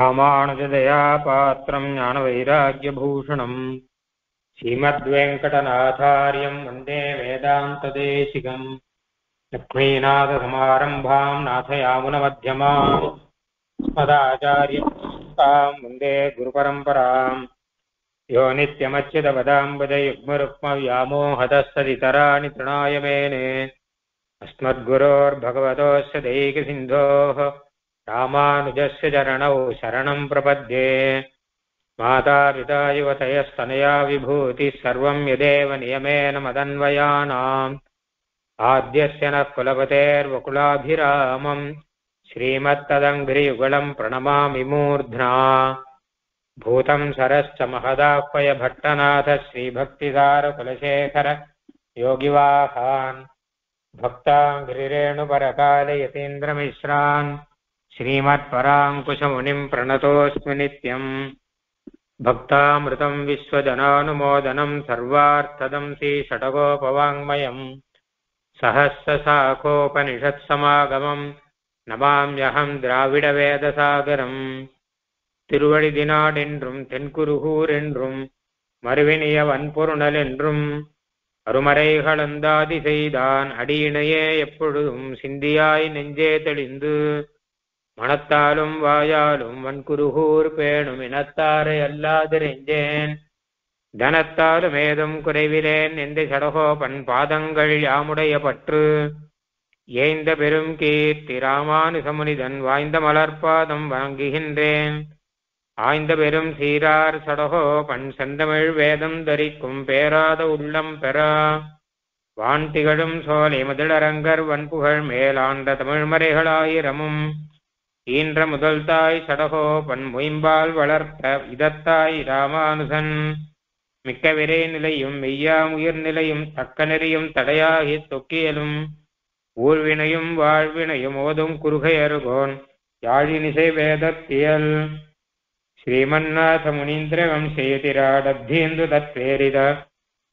रामानुजदया पात्रं ज्ञानवैराग्यभूषणं श्रीमद्वेङ्कटनाथार्यं वन्दे वेदान्तदेशिकं लक्ष्मीनाथसमारम्भां नाथयामुनमध्यमां अस्मदाचार्यं वन्दे गुरुपरम्परां यो नित्यमच्युतपदाम्बुजयुग्मरुक्मव्यामोहतस्तदितराणि तृणाय मेने अस्मद्गुरोर्भगवतोऽस्य दैकसिन्धोः रामानुजस्य चरणौ शरणं प्रपद्ये। माता पिता युवतयस्तनया विभूति सर्वं यदेव नियमेन मदन्वयानाम् आद्यस्य नः कुलपतेर्वकुलाभिरामं श्रीमत्तदङ्घ्रियुगलं प्रणमामि मूर्ध्ना। भूतं सरश्च महदाह्वय भट्टनाथ श्रीभक्तिसार कुलशेखर योगिवाहान् भक्ताङ्घ्रिरेणुपरकालयतीन्द्रमिश्रान् श्रीमत्पराङ्कुशमुनिं प्रणतोऽस्मि नित्यं। भक्तामृतं विश्वजनानुमोदनं सर्वार्थदं श्रीषड्गोपवाङ्मयं सहस्रशाखोपनिषत्समागमं नमाम्यहं द्राविडवेदसागरं। तिरुवळिदिनाळेन्றும் तेन्कुरुहूरेन्றும் मरुविनियवन्पुरुणलेन्றுम् अरुमरैகளந்தாதி செய்தான் அடியிணையே எப்பொழுதும் சிந்தியாய் நெஞ்சே தெளிந்து மனத்தாலும் வாயாலும் வன்குருகூர் பேணும் இனத்தாரை அல்லாதிருந்தேன் தனத்தாலும் ஏதும் குறைவிலேன் என்று சடகோபன் பாதங்கள் யாமுடைய பற்று ஏய்ந்த பெரும் கீர்த்தி ராமானுசமுனிதன் வாய்ந்த மலர்பாதம் வணங்குகின்றேன் ஆய்ந்த பெரும் சீரார் சடகோபன் செந்தமிழ் வேதம் தரிக்கும் பேராத உள்ளம் பெறா வான் திகழும் சோலை மதிலரங்கர் வன்புகழ் மேலாண்ட தமிழ்மறைகளாயிரமும் ஈன்ற முதல்தாய் சடகோபன் முயம்பால் வளர்த்த இதத்தாய் ராமானுசன் மிக்க விரை நிலையும் மெய்யாம் உயிர்நிலையும் தக்க நெறியும் தடையாகி தொக்கியலும் ஊர்வினையும் வாழ்வினையும் ஓதும் குறுகையருகோன் யாழினிசை வேதத்தியல் ஸ்ரீமன்னாத முனீந்திர வம்சேதிராடப்தீந்து தத்வேரித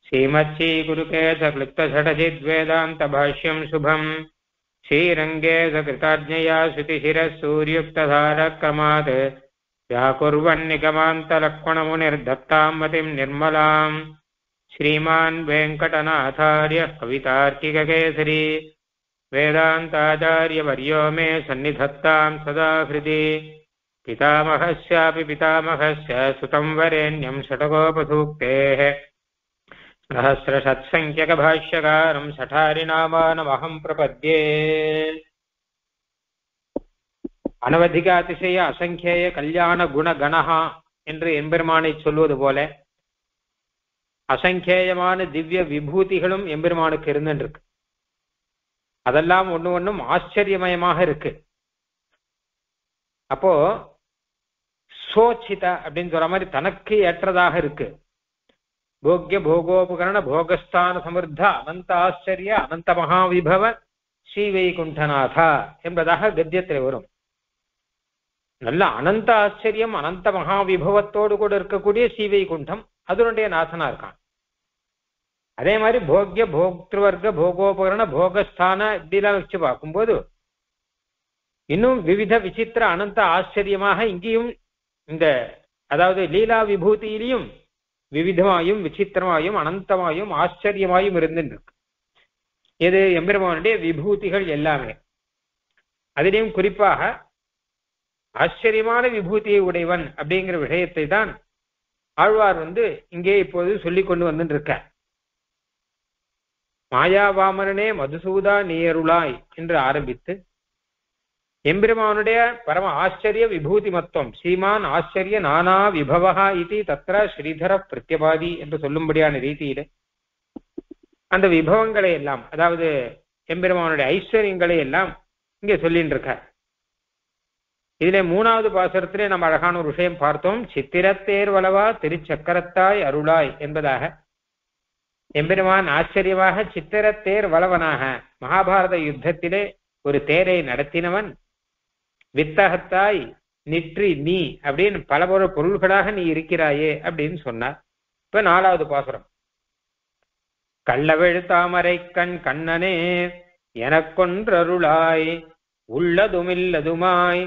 ஸ்ரீமச்சீ குருகேச கிளிப்த ஷடசித் வேதாந்த பாஷ்யம் சுபம் श्रीरंगे सकृताज्ञया श्रुतिशिरसूर्युक्तधारक्रमात् व्याकुर्वन्निगमान्तलक्ष्मणमुनिर्दत्तां मतिं निर्मलां श्रीमान् वेङ्कटनाथार्य कवितार्किककेसरी वेदान्ताचार्यवर्यो मे सन्निधत्तां सदा हृदि। पितामहस्यापि पितामहस्य सुतं वरेण्यं षट्कोपसूक्तेः सहस्रशत्सङ्ख्यकभाष्यकारं षठारिनामानमहं प्रपद्ये। अनवधिक अतिशय असङ्ख्येय कल्याण गुणगणः என்று எம்பெருமானை சொல்வது போல அசங்கேயமான திவ்ய விபூதிகளும் எம்பெருமானுக்கு இருந்துருக்கு. அதெல்லாம் ஒன்று ஒன்றும் ஆச்சரியமயமாக இருக்கு. அப்போ சோச்சித அப்படின்னு சொல்ற மாதிரி தனக்கு ஏற்றதாக இருக்கு. भोग्य भोगोपकरण भोगस्थान समृद्ध अनंत आश्चर्य अनंत महाविभव श्री वैकुंठनाथ என்பதாக கத்தியத்தில் வரும். நல்ல அனந்த ஆச்சரியம் அனந்த மகாவிபவத்தோடு கூட இருக்கக்கூடிய ஸ்ரீ வைகுண்டம் அதனுடைய நாசனா இருக்கான். அதே மாதிரி போக்ய போக்திருவர்க்க போகோபகரண போகஸ்தான இப்படிலாம் வச்சு பார்க்கும்போது இன்னும் விவித விசித்திர அனந்த ஆச்சரியமாக இங்கேயும் இந்த அதாவது லீலா விபூதியிலையும் விவிதமாயும் விசித்திரமாயும் அனந்தமாயும் ஆச்சரியமாயும் இருந்துருக்கு. இது எம்பெருமானுடைய விபூதிகள் எல்லாமே. அதிலையும் குறிப்பாக ஆச்சரியமான விபூதியை உடையவன் அப்படிங்கிற விஷயத்தை தான் ஆழ்வார் இங்கே இப்போது சொல்லிக் கொண்டு வந்துருக்க. மாயா வாமனே மதுசூதா நீயருளாய் என்று ஆரம்பித்து எம்பெருமானுடைய பரம ஆச்சரிய விபூதி மத்துவம் ஸ்ரீமான் ஆச்சரிய நானா விபவஹா இது தத்ர ஸ்ரீதர பிரத்யபாதி என்று சொல்லும்படியான ரீதியில அந்த விபவங்களை எல்லாம் அதாவது எம்பெருமானுடைய ஐஸ்வர்யங்களை எல்லாம் இங்கே சொல்லிட்டு இருக்க. இதுல மூணாவது பாசுரத்திலே நம்ம அழகான ஒரு விஷயம் பார்த்தோம். சித்திரத்தேர் வலவா திருச்சக்கரத்தாய் அருளாய் என்பதாக எம்பெருமான் ஆச்சரியமாக சித்திரத்தேர் வலவனாக மகாபாரத யுத்தத்திலே ஒரு தேரை நடத்தினவன் வித்தகத்தாய் நிற்றி நீ அப்படின்னு பல பல பொருள்களாக நீ இருக்கிறாயே அப்படின்னு சொன்னார். இப்ப நாலாவது பாசுரம். கள்ளவெழு தாமரை கண் கண்ணனே எனக்கொன்றருளாய் உள்ளதுமில்லதுமாய்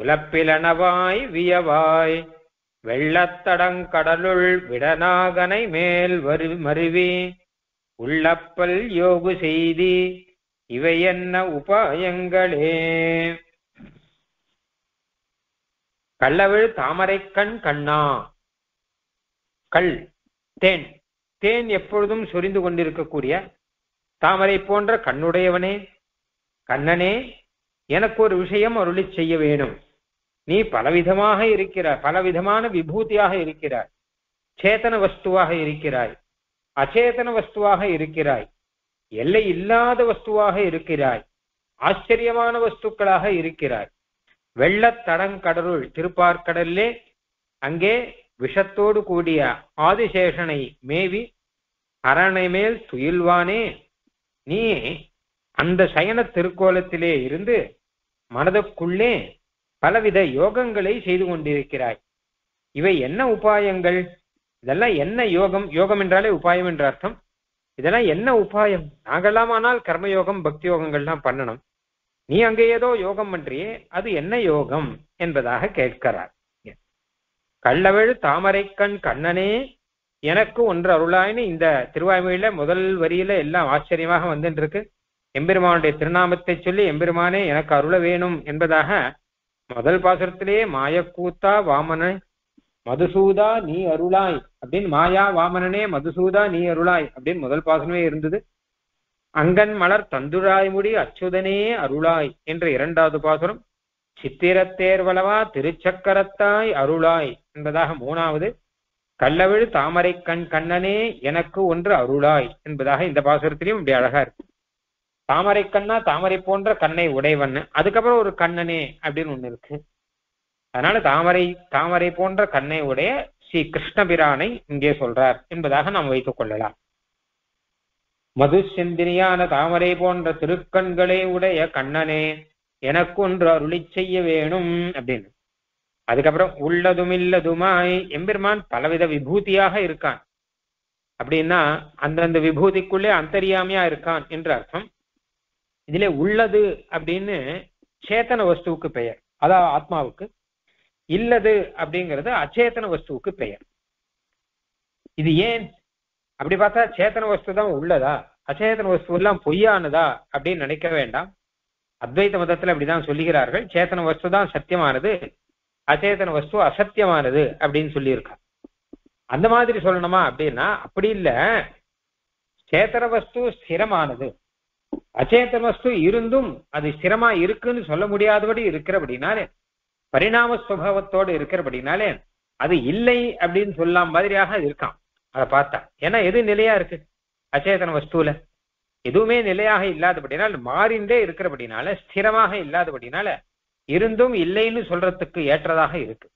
உலப்பிலனவாய் வியவாய் வெள்ளத்தடங்கடலுள் விடநாகனை மேல் மருவி உள்ளப்பல் யோகு செய்தி இவை என்ன உபாயங்களே. கள்ளவிழ் தாமரை கண் கண்ணா, கல் தேன், தேன் எப்பொழுதும் சொரிந்து கொண்டிருக்கக்கூடிய தாமரை போன்ற கண்ணுடையவனே, கண்ணனே, எனக்கு ஒரு விஷயம் அருளி செய்ய வேணும். நீ பலவிதமாக இருக்கிறாய், பலவிதமான விபூதியாக இருக்கிறாய், சேத்தன வஸ்துவாக இருக்கிறாய், அச்சேதன வஸ்துவாக இருக்கிறாய், எல்லை இல்லாத வஸ்துவாக இருக்கிறாய், ஆச்சரியமான வஸ்துக்களாக இருக்கிறாய். வெள்ளத்தடங்கடலுள், திருப்பார்கடல்லே, அங்கே விஷத்தோடு கூடிய ஆதிசேஷனை மேவி அரணை மேல் துயில்வானே, நீ அந்த சயன திருக்கோலத்திலே இருந்து மனதுக்குள்ளே பலவித யோகங்களை செய்து கொண்டிருக்கிறாய். இவை என்ன உபாயங்கள்? இதெல்லாம் என்ன யோகம்? யோகம் என்றாலே உபாயம் என்ற அர்த்தம். இதெல்லாம் என்ன உபாயம்? நாங்களாமானால் கர்மயோகம் பக்தி யோகங்கள்லாம் பண்ணணும், நீ அங்கே ஏதோ யோகம் பண்றியே, அது என்ன யோகம் என்பதாக கேட்கிறார். கள்ளவெழு தாமரை கண் கண்ணனே, எனக்கு ஒன்று அருளாயின்னு இந்த திருவாய்மொழியில முதல் வரியில எல்லாம் ஆச்சரியமாக வந்துருக்கு. எம்பெருமானுடைய திருநாமத்தை சொல்லி எம்பெருமானே எனக்கு அருள வேணும் என்பதாக முதல் பாசுரத்திலேயே மாயக்கூத்தா வாமன மதுசூதா நீ அருளாய் அப்படின்னு, மாயா வாமனனே மதுசூதா நீ அருளாய் அப்படின்னு முதல் பாசுரமே இருந்தது. அங்கன் மலர் தந்துழாய்முடி அச்சுதனே அருளாய் என்ற இரண்டாவது பாசுரம், சித்திரத்தேர்வளவா திருச்சக்கரத்தாய் அருளாய் என்பதாக மூணாவது, கள்ளவிழ் தாமரை கண் கண்ணனே எனக்கு ஒன்று அருளாய் என்பதாக இந்த பாசுரத்திலையும் இப்படி அழகா இருக்கு. தாமரை கண்ணா தாமரை போன்ற கண்ணை உடையவன், அதுக்கப்புறம் ஒரு கண்ணனே அப்படின்னு ஒண்ணு இருக்கு. அதனால தாமரை தாமரை போன்ற கண்ணை உடைய ஸ்ரீ கிருஷ்ணபிரானை இங்கே சொல்றார் என்பதாக நாம் வைத்துக் கொள்ளலாம். மதுசெந்தினியான தாமரை போன்ற திருக்கண்களை உடைய கண்ணனே எனக்கு ஒன்று அருளி செய்ய வேணும் அப்படின்னு. அதுக்கப்புறம் உள்ளதுமில்லதுமாய், எம்பெருமான் பலவித விபூதியாக இருக்கான் அப்படின்னா அந்தந்த விபூதிக்குள்ளே அந்தரியாமியா இருக்கான் என்று அர்த்தம். இதுல உள்ளது அப்படின்னு சேத்தன வஸ்துவுக்கு பெயர், அதாவது ஆத்மாவுக்கு. இல்லது அப்படிங்கிறது அச்சேத்தன வஸ்துவுக்கு பெயர். இது ஏன் அப்படி பார்த்தா சேத்தன வஸ்து தான் உள்ளதா, அச்சேத்தன வஸ்து எல்லாம் பொய்யானதா அப்படின்னு நினைக்க வேண்டாம். அத்வைத மதத்துல அப்படிதான் சொல்லுகிறார்கள், சேத்தன வஸ்து தான் சத்தியமானது, அச்சேதன வஸ்து அசத்தியமானது அப்படின்னு சொல்லியிருக்கா. அந்த மாதிரி சொல்லணுமா அப்படின்னா அப்படி இல்ல, சேத்தன வஸ்து ஸ்திரமானது, அச்சேதன வஸ்து இருந்தும் அது ஸ்திரமா இருக்குன்னு சொல்ல முடியாதபடி இருக்கிறபடினாலே, பரிணாம சுபாவத்தோடு இருக்கிறபடினாலே அது இல்லை அப்படின்னு சொல்லலாம் மாதிரியாக இருக்கான். அதை பார்த்தா ஏன்னா எது நிலையா இருக்கு? அச்சேதன வஸ்துல எதுவுமே நிலையாக இல்லாதபடினால், மாறின்றே இருக்கிறபடினால, ஸ்திரமாக இல்லாதபடினால இருந்தும் இல்லைன்னு சொல்றதுக்கு ஏற்றதாக இருக்கு.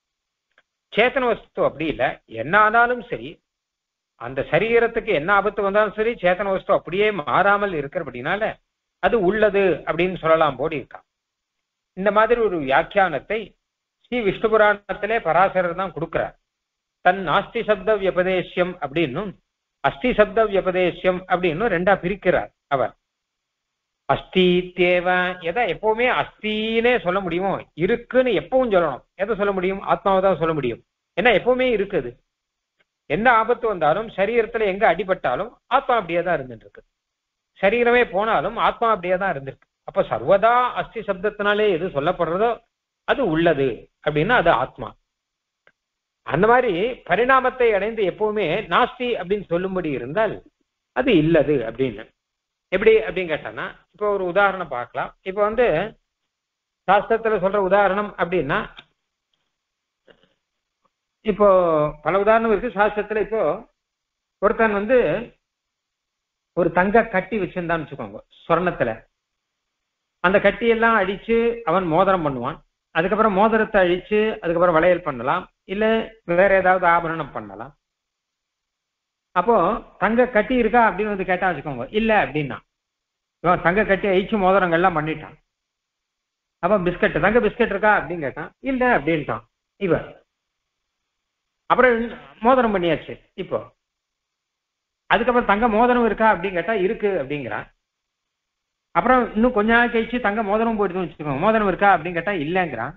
சேத்தன வஸ்து அப்படி இல்லை, என்ன ஆனாலும் சரி, அந்த சரீரத்துக்கு என்ன ஆபத்து வந்தாலும் சரி, சேத்தன வஸ்து அப்படியே மாறாமல் இருக்கிறபடினால அது உள்ளது அப்படின்னு சொல்லலாம் போடி இருக்கான். இந்த மாதிரி ஒரு வியாக்கியானத்தை ஸ்ரீ விஷ்ணு புராணத்திலே பராசரர் தான் கொடுக்கிறார். தன் நாஸ்தி சப்த வியபதேசியம் அப்படின்னும் அஸ்தி சப்த வியபதேசியம் அப்படின்னு ரெண்டா பிரிக்கிறார் அவர். அஸ்தி தேவ எதை எப்பவுமே அஸ்தினே சொல்ல முடியுமோ, இருக்குன்னு எப்பவும் சொல்லணும், எதை சொல்ல முடியும்? ஆத்மாவை தான் சொல்ல முடியும். ஏன்னா எப்பவுமே இருக்குது, எந்த ஆபத்து வந்தாலும் சரீரத்துல எங்க அடிபட்டாலும் ஆத்மா அப்படியே தான் இருந்துட்டு இருக்கு, சரீரமே போனாலும் ஆத்மா அப்படியே தான் இருந்திருக்கு. அப்ப சர்வதா அஸ்தி சப்தத்தினாலே எது சொல்லப்படுறதோ அது உள்ளது அப்படின்னா அது ஆத்மா. அந்த மாதிரி பரிணாமத்தை அடைந்து எப்பவுமே நாஸ்தி அப்படின்னு சொல்லும்படி இருந்தால் அது இல்லது அப்படின்னு. எப்படி அப்படின்னு கேட்டானா இப்போ ஒரு உதாரணம் பார்க்கலாம். இப்போ வந்து சாஸ்திரத்துல சொல்ற உதாரணம் அப்படின்னா, இப்போ பல உதாரணம் இருக்கு சாஸ்திரத்துல. இப்போ ஒருத்தன் வந்து ஒரு தங்க கட்டி வச்சிருந்தான்னு வச்சுக்கோங்க, சொர்ணத்துல, அந்த கட்டியெல்லாம் அழிச்சு அவன் மோதிரம் பண்ணுவான், அதுக்கப்புறம் மோதிரத்தை அழிச்சு அதுக்கப்புறம் வளையல் பண்ணலாம், இல்ல வேற ஏதாவது ஆபரணம் பண்ணலாம். அப்போ தங்க கட்டி இருக்கா அப்படின்னு வந்து கேட்டா வச்சுக்கோங்க, இல்ல அப்படின்னா இவன் தங்க கட்டி அழிச்சு மோதிரங்கள்லாம் பண்ணிட்டான். அப்ப பிஸ்கட், தங்க பிஸ்கட் இருக்கா அப்படின்னு கேட்டான், இல்ல அப்படின்ட்டான் இவன். அப்புறம் மோதிரம் பண்ணியாச்சு. இப்போ அதுக்கப்புறம் தங்க மோதிரம் இருக்கா அப்படின்னு கேட்டா இருக்கு அப்படிங்கிறான். அப்புறம் இன்னும் கொஞ்ச நாள் கழிச்சு தங்க மோதிரம் போயிடுதுன்னு வச்சுக்கோங்க, மோதிரம் இருக்கா அப்படின்னு கேட்டா இல்லைங்கிறான்.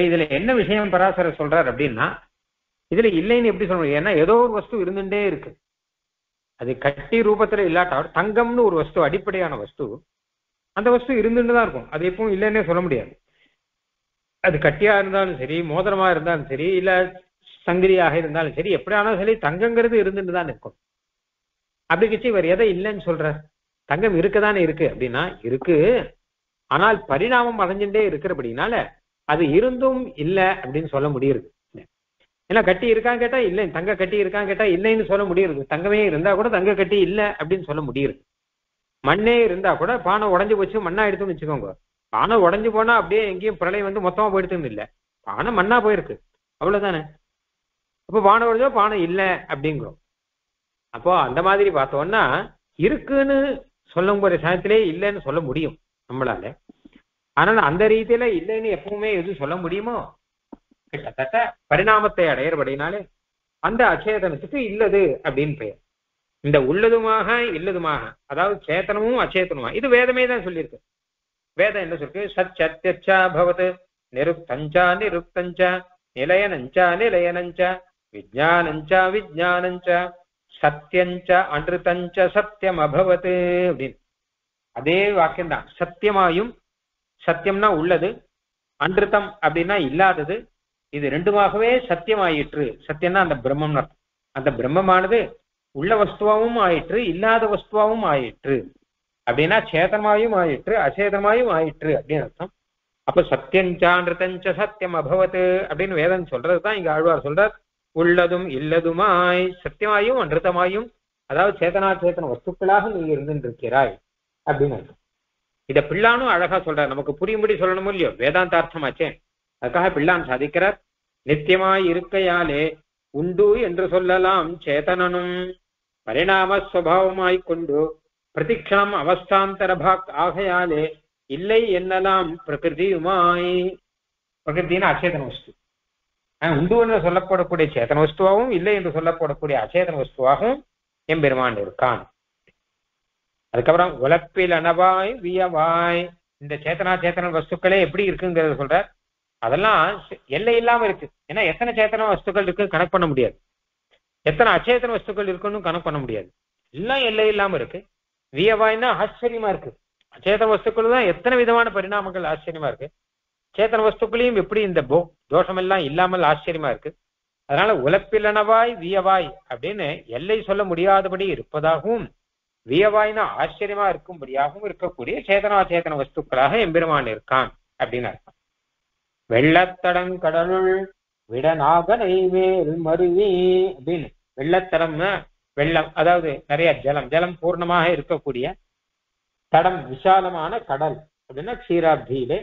इन विषय पराशर सुल्हर अब इलेना एदो और वस्तु अभी कट्टी रूप इलाटा तंगम और वस्तु अड़पान वस्तु अंत वस्तु अभी इलेने अब कटिया सर मोदरमा सर इला संग्रिया सर एपड़ाना सर तंग अभी वर एद इल्ल तंगम अब आना परिणाम अड़ेबा அது இருந்தும் இல்ல அப்படினு சொல்ல முடியுது. ஏன்னா கட்டி இருக்கான் கேட்டா இல்ல, தங்க கட்டி இருக்கான் கேட்டா இல்லன்னு சொல்ல முடியுது. தங்கமே இருந்தா கூட தங்க கட்டி இல்ல அப்படினு சொல்ல முடியுது. மண்ணே இருந்தா கூட பானை உடைஞ்சு போச்சு மண்ணா எடுத்துன்னு நிச்சுக்கோங்க. பானை உடைஞ்சு போனா அப்படியே எங்கேயும் பிரளயம் வந்து மொத்தமா போயிடுதுன்னு இல்ல. பானை மண்ணா போயிருக்கு. அவ்வளவுதானே. அப்ப பானை உடைஞ்சோ பானை இல்ல அப்படிங்கறோம். அப்போ அந்த மாதிரி பார்த்தோம்னா இருக்குன்னு சொல்லும்போது சாயத்திலே இல்லன்னு சொல்ல முடியும் நம்மளால. आना अंद रीतल इलेमेमो कट परिणाम अड़ेबा अंद अचेतन अब इलेतनमु अचेतन इत वेदमे वेद सत्य विज्ञान विज्ञान सत्यंच अनृतंच सत्यम अभवत् अब वाक्यम सत्यम सत्यमना अनृतम अब इलादे इतमे सत्यम आयिट्टु सत्यना अंद ब्रह्मानदु वस्तुवावुम आयिट्टु इल्लाद वस्तुवावुम आयिट्टु अब चेतनमायुम आयिट्टु अचेतनमायुम आयिट्टु अब अर्थम अप्प सत्यञ्च अनृतञ्च सत्यम अभवत् अब वेदन सोल्रदुदान इंग आळ्वार सोल्रार उल्लदुम इल्लदुमाय सत्यमायुम अनृतमायुम अदावदु चेतना चेतन वस्तुकளாக நீ இருந்திருக்கிறாய் அப்படினா इत पिल्लानु अलगा सोल्रार नमक्कु पुरियुम्बडी सोल्लणुम इल्लैयो वेदांतार्थम आच्चे अदक्काग पिल्लान साधिक्किरार नित्यमाय इरुक्कैयाले उंडु एंड्रु सोल्ललाम चेतननुम परिणाम स्वभावमाय कोंडु प्रतिक्षणम अवस्थांतर भाग आगयाले इल्लै एन्नलाम प्रकृतियुमाय प्रकृतिन अचेतन वस्तु उंडु एंड्रु सोल्लप्पडकूडिय चेतन वस्तुवावुम इल्लै एंड्रु सोल्लप्पडकूडिय अचेतन वस्तुवागुम एम्बेरुमान इरुक्कान अदुक्कपुरम उलप्पिल अनवाय वियवाय इंद चेतना चेतन वस्तुक्कळे एप्पडी इरुक्कुंगरदु सोल्रार अदெல்லாம் எல்லை இல்லாம இருக்கு. ஏன்னா எத்தனை சேதன வஸ்துக்கள் இருக்கு கணக்கு பண்ண முடியாது, எத்தனை அச்சேதன வஸ்துக்கள் இருக்குன்னு கணக்கு பண்ண முடியாது, எல்லாம் எல்லை இல்லாம இருக்கு. வியவாய்னா ஆச்சரியமா இருக்கு. அச்சேதன வஸ்துக்களல எத்தனை விதமான பரிணாமங்கள் ஆச்சரியமா இருக்கு. சேதன வஸ்துக்களையும் எப்படி இந்த தோஷம் எல்லாம் இல்லாமல் ஆச்சரியமா இருக்கு. அதனால உலப்பில் அனவாய் வியவாய் அப்படினே எல்லை சொல்ல முடியாதபடி இருப்பதாகவும் வியவாய்னா ஆச்சரியமா இருக்கும்படியாகவும் இருக்கக்கூடிய சேதன அச்சேதன வஸ்துக்களாக எம்பெருமான் இருக்கான் அப்படின அர்த்தம். வெள்ளத்தடம் கடலுள் விடநாகனை மேல் மருவி அப்படின்னு வெள்ளத்தடம்னா வெள்ளம், அதாவது நிறைய ஜலம், ஜலம் பூர்ணமாக இருக்கக்கூடிய தடம், விசாலமான கடல் அப்படின்னா க்ஷீராப்தியிலே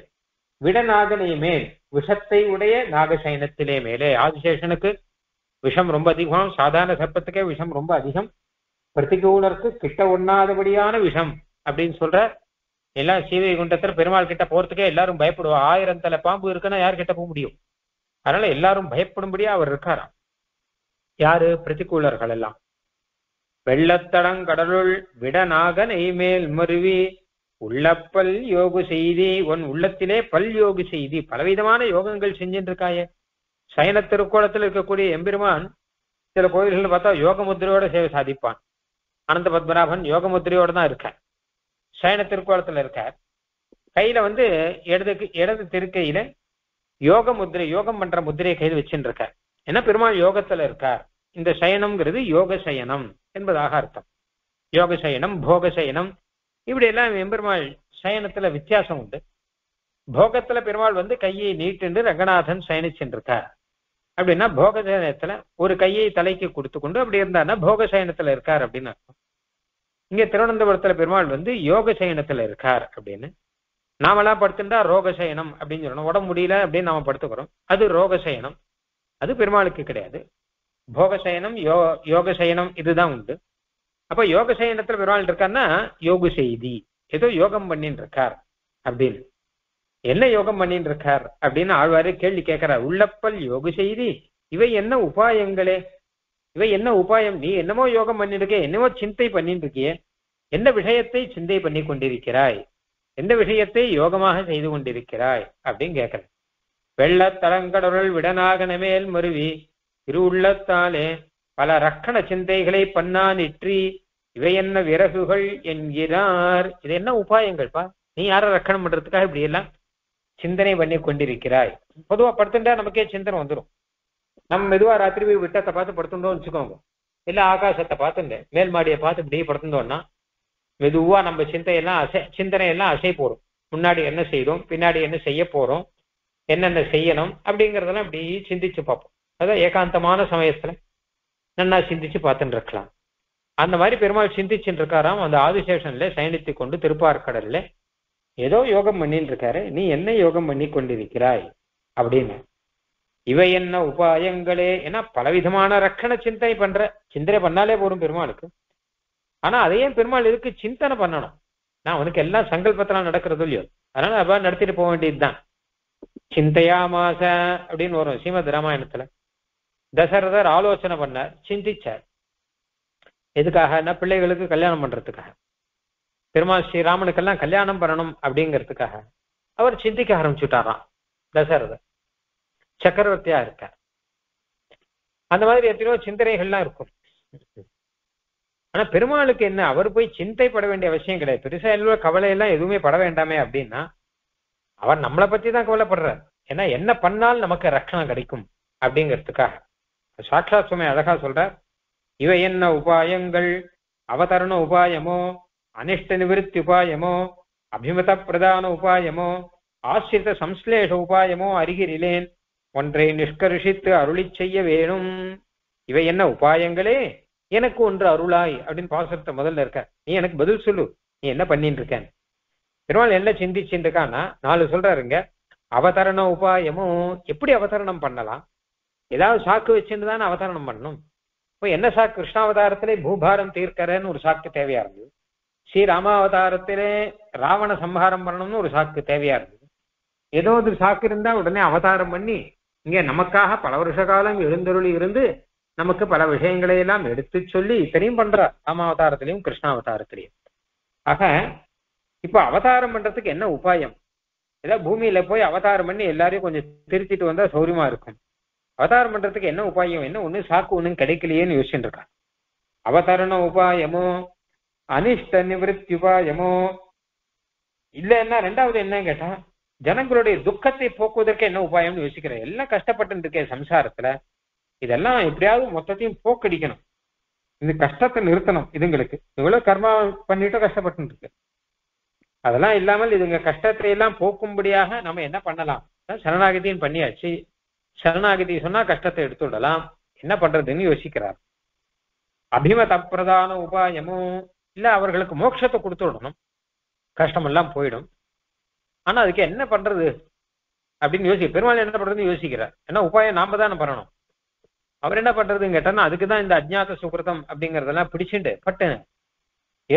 விடநாகனை மேல் விஷத்தை உடைய நாகசைனத்திலே மேலே ஆதிசேஷனுக்கு விஷம் ரொம்ப அதிகம், சாதாரண சர்ப்பத்துக்கே விஷம் ரொம்ப அதிகம், பிரதிகூலருக்கு கிட்ட ஒண்ணாதபடியான விஷம் அப்படின்னு சொல்ற எல்லாம் சீதை குண்டத்துல பெருமாள் கிட்ட போறதுக்கே எல்லாரும் பயப்படுவா. 1000 தலை பாம்பு இருக்குன்னா யார் கிட்ட போக முடியும்? அதனால எல்லாரும் பயப்படும்படியா அவர் இருக்காராம். யாரு? பிரதிகூலர்கள் எல்லாம். வெள்ளத்தடங் கடலுள் விடநாகனை மேல் மருவி உள்ளப்பல் யோகு செய்தி, உன் உள்ளத்திலே பல் யோகு செய்தி, பலவிதமான யோகங்கள் செஞ்சுட்டு இருக்காயே. சைன திருக்கோலத்தில் இருக்கக்கூடிய எம்பெருமான் சில கோயில்கள் பார்த்தா யோக முத்திரையோட சேவை சாதிப்பான். அனந்த பத்மநாபன் யோக முத்திரையோட தான் இருக்கார், சயன திருக்கோலத்துல இருக்கார். கையில வந்து இடது திருக்கையில யோக முத்திரை, யோகம் பண்ற முத்திரையை கையில் வச்சுட்டு இருக்கார். ஏன்னா பெருமாள் யோகத்துல இருக்கார். இந்த சயனம்ங்கிறது யோக சயனம் என்பதாக அர்த்தம். யோக சயனம், போக சயனம், இப்படி எல்லாம் எம்பெருமாள் சயனத்துல வித்தியாசம் உண்டு. போகத்துல பெருமாள் வந்து கையை நீட்டு ரங்கநாதன் சயனிச்சுட்டு இருக்கார். அப்படின்னா போக சயனத்துல ஒரு கையை தலைக்கு கொடுத்து கொண்டு அப்படி இருந்தாருன்னா போக சயனத்துல இருக்கார் அப்படின்னு அர்த்தம். இங்க திருவனந்தபுரத்துல பெருமாள் வந்து யோக சயனத்துல இருக்கார் அப்படின்னு. நாமெல்லாம் படுத்துட்டா ரோக சயனம் அப்படின்னு சொல்லணும். உடம்பு முடியல அப்படின்னு நாம படுத்துக்கிறோம், அது ரோக சயனம். அது பெருமாளுக்கு கிடையாது. போக சயனம், யோக சயனம் இதுதான் உண்டு. அப்ப யோக சயனத்துல பெருமாள் இருக்காருன்னா யோகு செய்தி, ஏதோ யோகம் பண்ணின்னு இருக்கார் அப்படின்னு. என்ன யோகம் பண்ணிட்டு இருக்கார் அப்படின்னு ஆழ்வாரே கேள்வி கேட்கிறார். உள்ளப்பல் யோகு செய்தி, இவை என்ன உபாயங்களே, இவை என்ன உபாயம்? நீ என்னமோ யோகம் பண்ணிருக்கே, என்னமோ சிந்தை பண்ணிட்டு இருக்கியே, எந்த விஷயத்தை சிந்தை பண்ணி கொண்டிருக்கிறாய், எந்த விஷயத்தை யோகமாக செய்து கொண்டிருக்கிறாய் அப்படின்னு கேட்கிறேன். तरंगडरुल विडनागन मेल मुरुवी तिरुउल्लत्ताले पल रक्षण चिंदैगलै पन्नानिट्री इवै एन्न विरहुगळ एन्गिरार इदु एन्न उपायंगळ पा நீ யாரை ரக்கணம் பண்றதுக்காக இப்படி எல்லாம் சிந்தனை பண்ணி கொண்டிருக்கிறாய். பொதுவா படுத்துட்டா நமக்கே சிந்தனை வந்துடும். நம்ம மெதுவா ராத்திரி போய் விட்டத்தை பார்த்து படுத்துட்டோம்னு வச்சுக்கோங்க, இல்லை ஆகாசத்தை பார்த்துங்க, மேல் மாடியை பார்த்து இப்படியே படுத்துட்டோம்னா மெதுவா நம்ம சிந்தனை எல்லாம் அசை போடும். முன்னாடி என்ன செய்தோம், பின்னாடி என்ன செய்ய போறோம், என்னென்ன செய்யணும் அப்படிங்கிறதெல்லாம் இப்படி சிந்திச்சு பார்ப்போம். அதான் ஏகாந்தமான சமயத்துல நல்லா சிந்திச்சு பார்த்துட்டு இருக்கலாம். அந்த மாதிரி பெருமாள் சிந்திச்சுட்டு இருக்காராம். அந்த ஆதிசேஷன்ல சயனித்து கொண்டு திருப்பார்கடல்ல ஏதோ யோகம் பண்ணிட்டு இருக்காரு. நீ என்ன யோகம் பண்ணி கொண்டிருக்கிறாய் அப்படின்னு. இவை என்ன உபாயங்களே, ஏன்னா பலவிதமான ரக்கண சிந்தனை பண்ற. சிந்தனை பண்ணாலே போரும் பெருமாளுக்கு. ஆனா அதையும் பெருமாள் இருக்கு சிந்தனை பண்ணணும். நான் அவனுக்கு எல்லாம் சங்கல்பத்தெல்லாம் நடக்கிறது இல்லையோ, அதனால அப்ப நடத்திட்டு போக வேண்டியதுதான். சிந்தையாமாச அப்படின்னு வரும் ஸ்ரீமத் ராமாயணத்துல. தசரதர் ஆலோசனை பண்ணார், சிந்திச்சார். எதுக்காக? நான் பிள்ளைகளுக்கு கல்யாணம் பண்றதுக்காக, பெருமாள் ஸ்ரீராமனுக்கெல்லாம் கல்யாணம் பண்ணணும் அப்படிங்கிறதுக்காக அவர் சிந்திக்க ஆரம்பிச்சுட்டாராம் தசரதர். சக்கரவர்த்தியா இருக்கார். அந்த மாதிரி எத்தனையோ சிந்தனைகள்லாம் இருக்கும். ஆனா பெருமாளுக்கு என்ன, அவர் போய் சிந்தைப்பட வேண்டிய அவசியம் கிடையாது. பெருசா எல்லா கவலையெல்லாம் எதுவுமே பட வேண்டாமே அப்படின்னா, அவர் நம்மளை பத்தி தான் கவலைப்படுறார். ஏன்னா என்ன பண்ணால் நமக்கு ரட்சணம் கிடைக்கும் அப்படிங்கிறதுக்காக. சாட்சாத் சுவாமி அழகா சொல்றார், இவை என்ன உபாயங்கள், அவதரண உபாயமோ, अनिष्ट निवृत्ति उपायमो, अभिमत प्रदान उपायमो, आश्रित संश्लेष उपायमो अरिगिरिलेन ஒன்றை நிஷ்கர்ஷித்து அருளிச் செய்ய வேணும். இவை என்ன உபாயங்களே, எனக்கு ஒன்று அருளாய் அப்படின்னு பாசுரத்தை முதல்ல இருக்க. நீ எனக்கு பதில் சொல்லு, நீ என்ன பண்ணிட்டு இருக்க. பெருமாள் என்ன சிந்திச்சுட்டு இருக்கான்னா நாலு சொல்றாருங்க. அவதரண உபாயமோ, எப்படி அவதரணம் பண்ணலாம், ஏதாவது சாக்கு வச்சுட்டு தானே அவதரணம் பண்ணணும். இப்போ என்ன சாக்கு? கிருஷ்ணாவதாரத்திலே பூபாரம் தீர்க்கறன்னு ஒரு சாக்கு தேவையா இருந்தது. ஸ்ரீராமாவதாரத்திலே ராவண சம்ஹாரம் பண்ணணும்னு ஒரு சாக்கு தேவையா இருந்தது. ஏதோ ஒரு சாக்கு இருந்தா உடனே அவதாரம் பண்ணி இங்க நமக்காக பல வருஷ காலம் எழுந்தருளி இருந்து நமக்கு பல விஷயங்களை எல்லாம் எடுத்து சொல்லி இத்தனையும் பண்றார் ராமாவதாரத்திலையும் கிருஷ்ணாவதாரத்திலையும். ஆக இப்ப அவதாரம் பண்றதுக்கு என்ன உபாயம்? ஏதாவது பூமியில போய் அவதாரம் பண்ணி எல்லாரையும் கொஞ்சம் திருத்திட்டு வந்தா சௌரியமா இருக்கும். அவதாரம் பண்றதுக்கு என்ன உபாயம், என்ன ஒண்ணு சாக்கு ஒண்ணும் கிடைக்கலையேன்னு யோசிச்சுட்டு இருக்காங்க. அவதாரண உபாயமோ அனிஷ்ட நிவத்தி உபாயமோ, இல்ல என்ன ரெண்டாவது என்ன கேட்டா, ஜனங்களுடைய துக்கத்தை போக்குவதற்கு என்ன உபாயம்னு யோசிக்கிறேன். எல்லாம் கஷ்டப்பட்டு இருக்கேன் சம்சாரத்துல, இதெல்லாம் எப்படியாவது மொத்தத்தையும் போக்கடிக்கணும், இந்த கஷ்டத்தை நிறுத்தணும். இதுங்களுக்கு இவ்வளவு கர்மா பண்ணிட்டு கஷ்டப்பட்டு இருக்கு, அதெல்லாம் இல்லாமல் இதுங்க கஷ்டத்தை எல்லாம் போக்கும்படியாக நம்ம என்ன பண்ணலாம். சரணாகதின்னு பண்ணியாச்சு, சரணாகதி சொன்னா கஷ்டத்தை எடுத்து விடலாம், என்ன பண்றதுன்னு யோசிக்கிறார். அபிமத பிரதான உபாயமோ, இல்ல அவர்களுக்கு மோட்சத்தை கொடுத்து விடணும், கஷ்டமெல்லாம் போயிடும். ஆனா அதுக்கு என்ன பண்றது அப்படின்னு யோசிக்க பெருமாள் என்ன பண்றதுன்னு யோசிக்கிறார். ஏன்னா உபாயம் நாம தானே பண்ணணும். அவர் என்ன பண்றதுன்னு கேட்டோம்னா அதுக்குதான் இந்த அஜ்ஞாத சுகிருதம் அப்படிங்கறதெல்லாம் பிடிச்சுட்டு பட்டு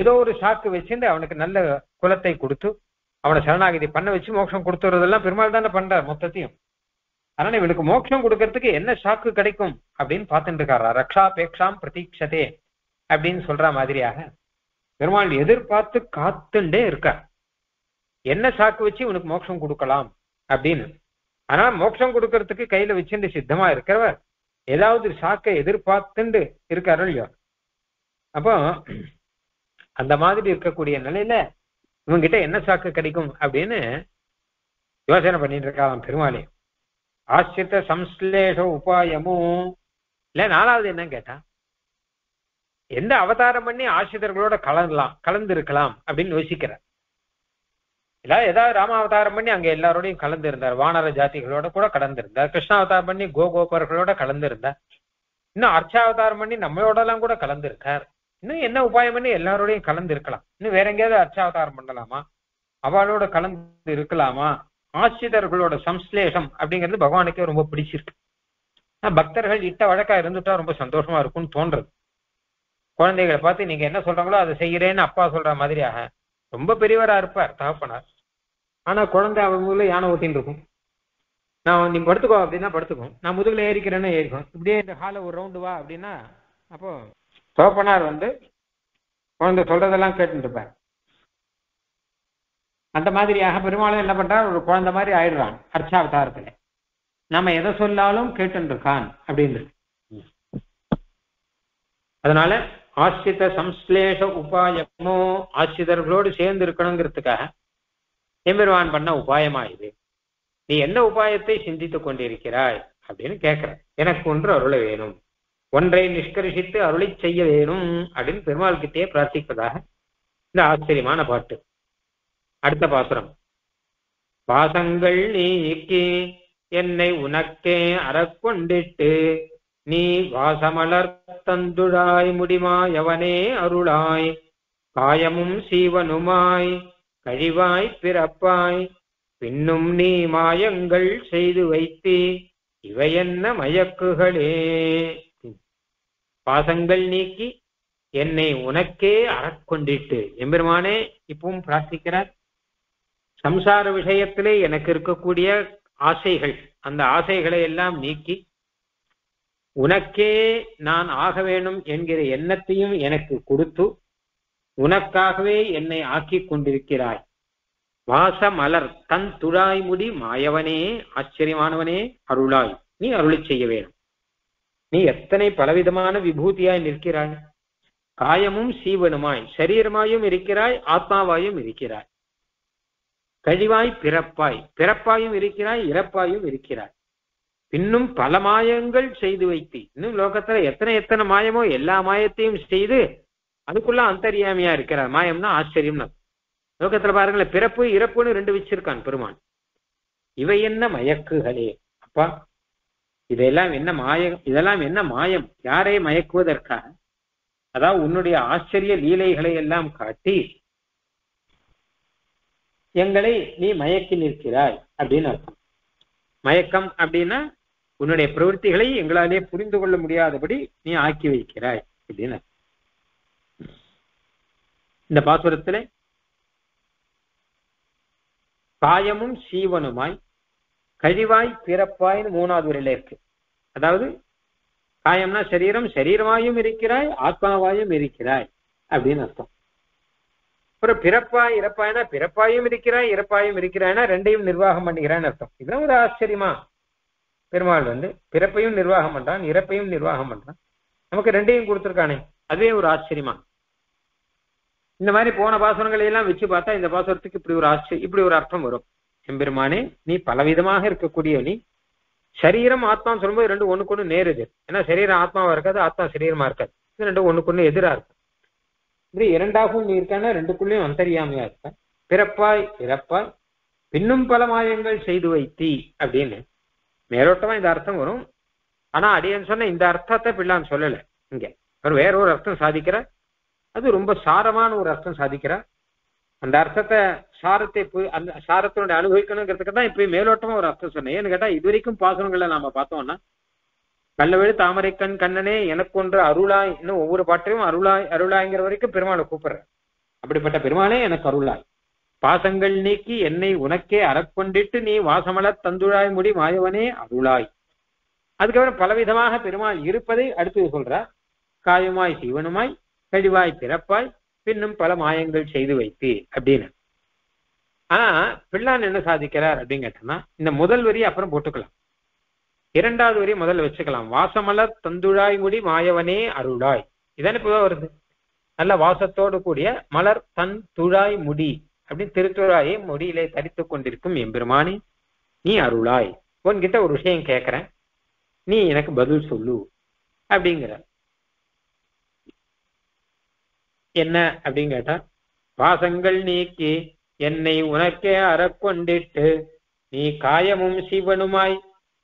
ஏதோ ஒரு சாக்கு வச்சுட்டு அவனுக்கு நல்ல குலத்தை கொடுத்து அவனை சரணாகதி பண்ண வச்சு மோட்சம் கொடுத்துறதெல்லாம் பெருமாள் தானே பண்றார் மொத்தத்தையும். அதனால இவனுக்கு மோட்சம் கொடுக்கறதுக்கு என்ன சாக்கு கிடைக்கும் அப்படின்னு பார்த்துட்டு இருக்காரா. ரக்ஷாபேக்ஷாம் பிரதீட்சதே அப்படின்னு சொல்ற மாதிரியாக பெருமாள் எதிர்பார்த்து காத்துண்டே இருக்கார், என்ன சாக்கு வச்சு இவனுக்கு மோட்சம் கொடுக்கலாம் அப்படின்னு. ஆனா மோட்சம் கொடுக்கறதுக்கு கையில வச்சுட்டு சித்தமா இருக்கிறவர் ஏதாவது சாக்கை எதிர்பார்த்துண்டு இருக்காரு இல்லையோ. அப்போ அந்த மாதிரி இருக்கக்கூடிய நிலையில இவங்கிட்ட என்ன சாக்கு கிடைக்கும் அப்படின்னு யோசனை பண்ணிட்டு இருக்காராம் பெருமாளே. ஆசிரித்த சம்ஸ்லேஷ உபாயமும், இல்ல நாலாவது என்ன கேட்டா, எந்த அவதாரம் பண்ணி ஆசிரியர்களோட கலந்திருக்கலாம் அப்படின்னு யோசிக்கிறார். ஏதாவது ராம அவதாரம் பண்ணி அங்க எல்லாரோடையும் கலந்து இருந்தார், வானர ஜாதிகளோட கூட கலந்திருந்தார். கிருஷ்ணாவதாரம் பண்ணி கோகோபர்களோட கலந்திருந்தார். இன்னும் அர்ச்சாவதாரம் பண்ணி நம்மளோட எல்லாம் கூட கலந்திருக்கார். இன்னும் என்ன உபாயம் பண்ணி எல்லாரோடையும் கலந்து இருக்கலாம். இன்னும் வேற எங்கேயாவது அர்ச்சாவதாரம் பண்ணலாமா, அவளோட கலந்து இருக்கலாமா. ஆசிரியர்களோட சம்ஸ்லேஷம் அப்படிங்கிறது பகவானுக்கே ரொம்ப பிடிச்சிருக்கு. பக்தர்கள் இட்ட வழக்கா இருந்துட்டா ரொம்ப சந்தோஷமா இருக்கும்னு தோன்றது. குழந்தைகளை பார்த்து நீங்க என்ன சொல்றாங்களோ அதை செய்கிறேன்னு அப்பா சொல்ற மாதிரியாக. ரொம்ப பெரியவரா இருப்பார் தகப்பனார், ஆனா குழந்தை அவங்கள யானை ஓட்டின்னு இருக்கும். நான் நீ படுத்துக்கோ அப்படின்னா படுத்துக்கும், நான் முதுகுல ஏறிக்கிறேன்னு ஏறிக்கும், இப்படியே இந்த ஹால ஒரு ரவுண்டு வா அப்படின்னா. அப்போ தகப்பனார் குழந்தை சொல்றதெல்லாம் கேட்டுட்டு இருப்பார். அந்த மாதிரியாக பெருமாளும் என்ன பண்றார், ஒரு குழந்தை மாதிரி ஆயிடுறான் அர்ச்சாவதாரத்துல. नाम எதை சொல்லாலும் கேட்டிருக்கான் அப்படினு அதனால ஆசிரித சம்ஸ்லேஷ உபாயமோ ஆசிரிதர்களோடு சேர்ந்து இருக்கணும்ங்கிறதுக்காக எம்பெருமான் பண்ண உபாயமா இது நீ என்ன உபாயத்தை சிந்தித்துக் கொண்டிருக்கிறாய் அப்படின்னு கேக்குற எனக்கு ஒன்று அருளை வேணும் ஒன்றை நிஷ்கரிஷித்து அருளை செய்ய வேணும் அப்படின்னு பெருமாள் கிட்டே பிரார்த்திப்பதாக இந்த ஆச்சரியமான பாட்டு அடுத்த பாசுரம் பாசங்கள் நீக்கி என்னை உனக்கே அறக்கொண்டிட்டு நீ வாசமலர் தந்துழாய் முடிமாய் அவனே அருளாய் காயமும் சீவனுமாய் கழிவாய் பிறப்பாய் பின்னும் நீ மாயங்கள் செய்து வைத்து இவை என்ன மயக்குகளே பாசங்கள் நீக்கி என்னை உனக்கே அறக்கொண்டிட்டு எம்பெருமானே இப்பவும் பிரார்த்திக்கிறார் சம்சார விஷயத்திலே எனக்கு இருக்கக்கூடிய ஆசைகள் அந்த ஆசைகளை எல்லாம் நீக்கி உனக்கே நான் ஆக வேண்டும் என்கிற எண்ணத்தையும் எனக்கு கொடுத்து உனக்காகவே என்னை ஆக்கி கொண்டிருக்கிறாய் வாச மலர் தன் துழாய் முடி மாயவனே ஆச்சரியமானவனே அருளாய் நீ அருளை செய்ய வேண்டும் நீ எத்தனை பலவிதமான விபூதியாய் நிற்கிறாய் காயமும் சீவனுமாய் சரீரமாயும் இருக்கிறாய் ஆத்மாவாயும் இருக்கிறாய் கழிவாய் பிறப்பாய் பிறப்பாயும் இருக்கிறாய் இறப்பாயும் இருக்கிறாய் இன்னும் பல மாயங்கள் செய்து வைத்து இன்னும் லோகத்துல எத்தனை எத்தனை மாயமோ எல்லா மாயத்தையும் செய்து அதுக்குள்ள அந்தரியாமியா இருக்கிறார் மாயம்னா ஆச்சரியம்னா லோகத்துல பாருங்களேன் பிறப்பு இறப்புன்னு ரெண்டு வச்சிருக்கான் பெருமான் இவை என்ன மயக்குகளே அப்பா இதெல்லாம் என்ன மாயம் யாரை மயக்குவதற்காக அதாவது உன்னுடைய ஆச்சரிய லீலைகளை எல்லாம் காட்டி எங்களை நீ மயக்கி நிற்கிறாய் அப்படின்னு அர்த்தம் மயக்கம் அப்படின்னா உன்னுடைய பிரவருத்திகளை எங்களாலே புரிந்து கொள்ள முடியாதபடி நீ ஆக்கி வைக்கிறாய் அப்படின்னு இந்த பாசுரத்துல காயமும் சீவனுமாய் கழிவாய் பிறப்பாய்னு மூணாவது வரையில இருக்கு அதாவது காயம்னா சரீரம் சரீரமாயும் இருக்கிறாய் ஆத்மாவாயும் இருக்கிறாய் அப்படின்னு அர்த்தம் ஒரு பிறப்பா இறப்பாய்னா பிறப்பாயும் இருக்கிறாய் இறப்பாயும் இருக்கிறாய்னா ரெண்டையும் நிர்வாகம் பண்ணிக்கிறான்னு அர்த்தம் இதுதான் ஒரு ஆச்சரியமா பெருமாள் பிறப்பையும் நிர்வாகம் பண்றான் இறப்பையும் நிர்வாகம் பண்றான் நமக்கு ரெண்டையும் கொடுத்துருக்கானே அதுவே ஒரு ஆச்சரியமா இந்த மாதிரி போன பாசுரங்களை எல்லாம் வச்சு பார்த்தா இந்த பாசுரத்துக்கு இப்படி ஒரு அர்த்தம் வரும் எம்பெருமானே நீ பலவிதமாக இருக்கக்கூடிய நீ சரீரம் ஆத்மான்னு சொல்லும்போது ரெண்டு ஒண்ணுக்கு ஒண்ணு நேர் எதிர் ஏன்னா சரீரம் ஆத்மாவா இருக்காது ஆத்மா சரீரமா இருக்காது இது ரெண்டு ஒண்ணுக்கு ஒண்ணு எதிரா இருக்கும் இப்படி இரண்டாகவும் நீ இருக்கானா ரெண்டுக்குள்ளேயும் அந்தரியாமையா இருக்க பிறப்பாய் இறப்பாய் பின்னும் பல மாயங்கள் செய்து வைத்தி அப்படின்னு மேலோட்டமா இந்த அர்த்தம் வரும் ஆனா அடியன்னு சொன்ன இந்த அர்த்தத்தை பிள்ளான்னு சொல்லலை இங்க ஒரு வேற ஒரு அர்த்தம் சாதிக்கிற அது ரொம்ப சாரமான ஒரு அர்த்தம் சாதிக்கிற அந்த அர்த்தத்தை சாரத்தை அந்த சாரத்தினுடைய அனுபவிக்கணுங்கிறதுக்கு தான் இப்ப மேலோட்டமா ஒரு அர்த்தம் சொன்னேன் ஏன்னு கேட்டா இது வரைக்கும் பாசுரங்களை நாம பார்த்தோம்னா கல்லவெளி தாமரைக்கண் கண்ணனே எனக்கு ஒன்று அருளாய் இன்னும் ஒவ்வொரு பாட்டையும் அருளாய் அருளாய்ங்கிற வரைக்கும் பெருமாளை கூப்பிடுறேன் அப்படிப்பட்ட பெருமாளே எனக்கு அருளாய் பாசங்கள் நீக்கி என்னை உனக்கே அறக்கொண்டிட்டு நீ வாசமலர் தந்துழாய் முடி மாயவனே அருளாய் அதுக்கப்புறம் பலவிதமாக பெருமாள் இருப்பதை அடுத்து சொல்றார் காயமாய் சீவனுமாய் கழிவாய் பிறப்பாய் பின்னும் பல மாயங்கள் செய்து வைத்து அப்படின்னு ஆனா பிள்ளான் என்ன சாதிக்கிறார் அப்படின்னு கேட்டோம்னா இந்த முதல் வரி அப்புறம் போட்டுக்கலாம் இரண்டாவது வரி முதல்ல வச்சுக்கலாம் வாசமலர் தந்துழாய் முடி மாயவனே அருளாய் இதானே பொதுவா வருது நல்ல வாசத்தோடு கூடிய மலர் தன் துழாய் முடி அப்படின்னு திருத்துழாயை முடியிலே தரித்து கொண்டிருக்கும் எம்பெருமானே நீ அருளாய் உன்கிட்ட ஒரு விஷயம் கேட்கிறேன் நீ எனக்கு பதில் சொல்லு அப்படிங்கிற என்ன அப்படின்னு கேட்டா வாசங்கள் நீக்கி என்னை உனக்கே அறக்கொண்டிட்டு நீ காயமும் சீவனுமாய்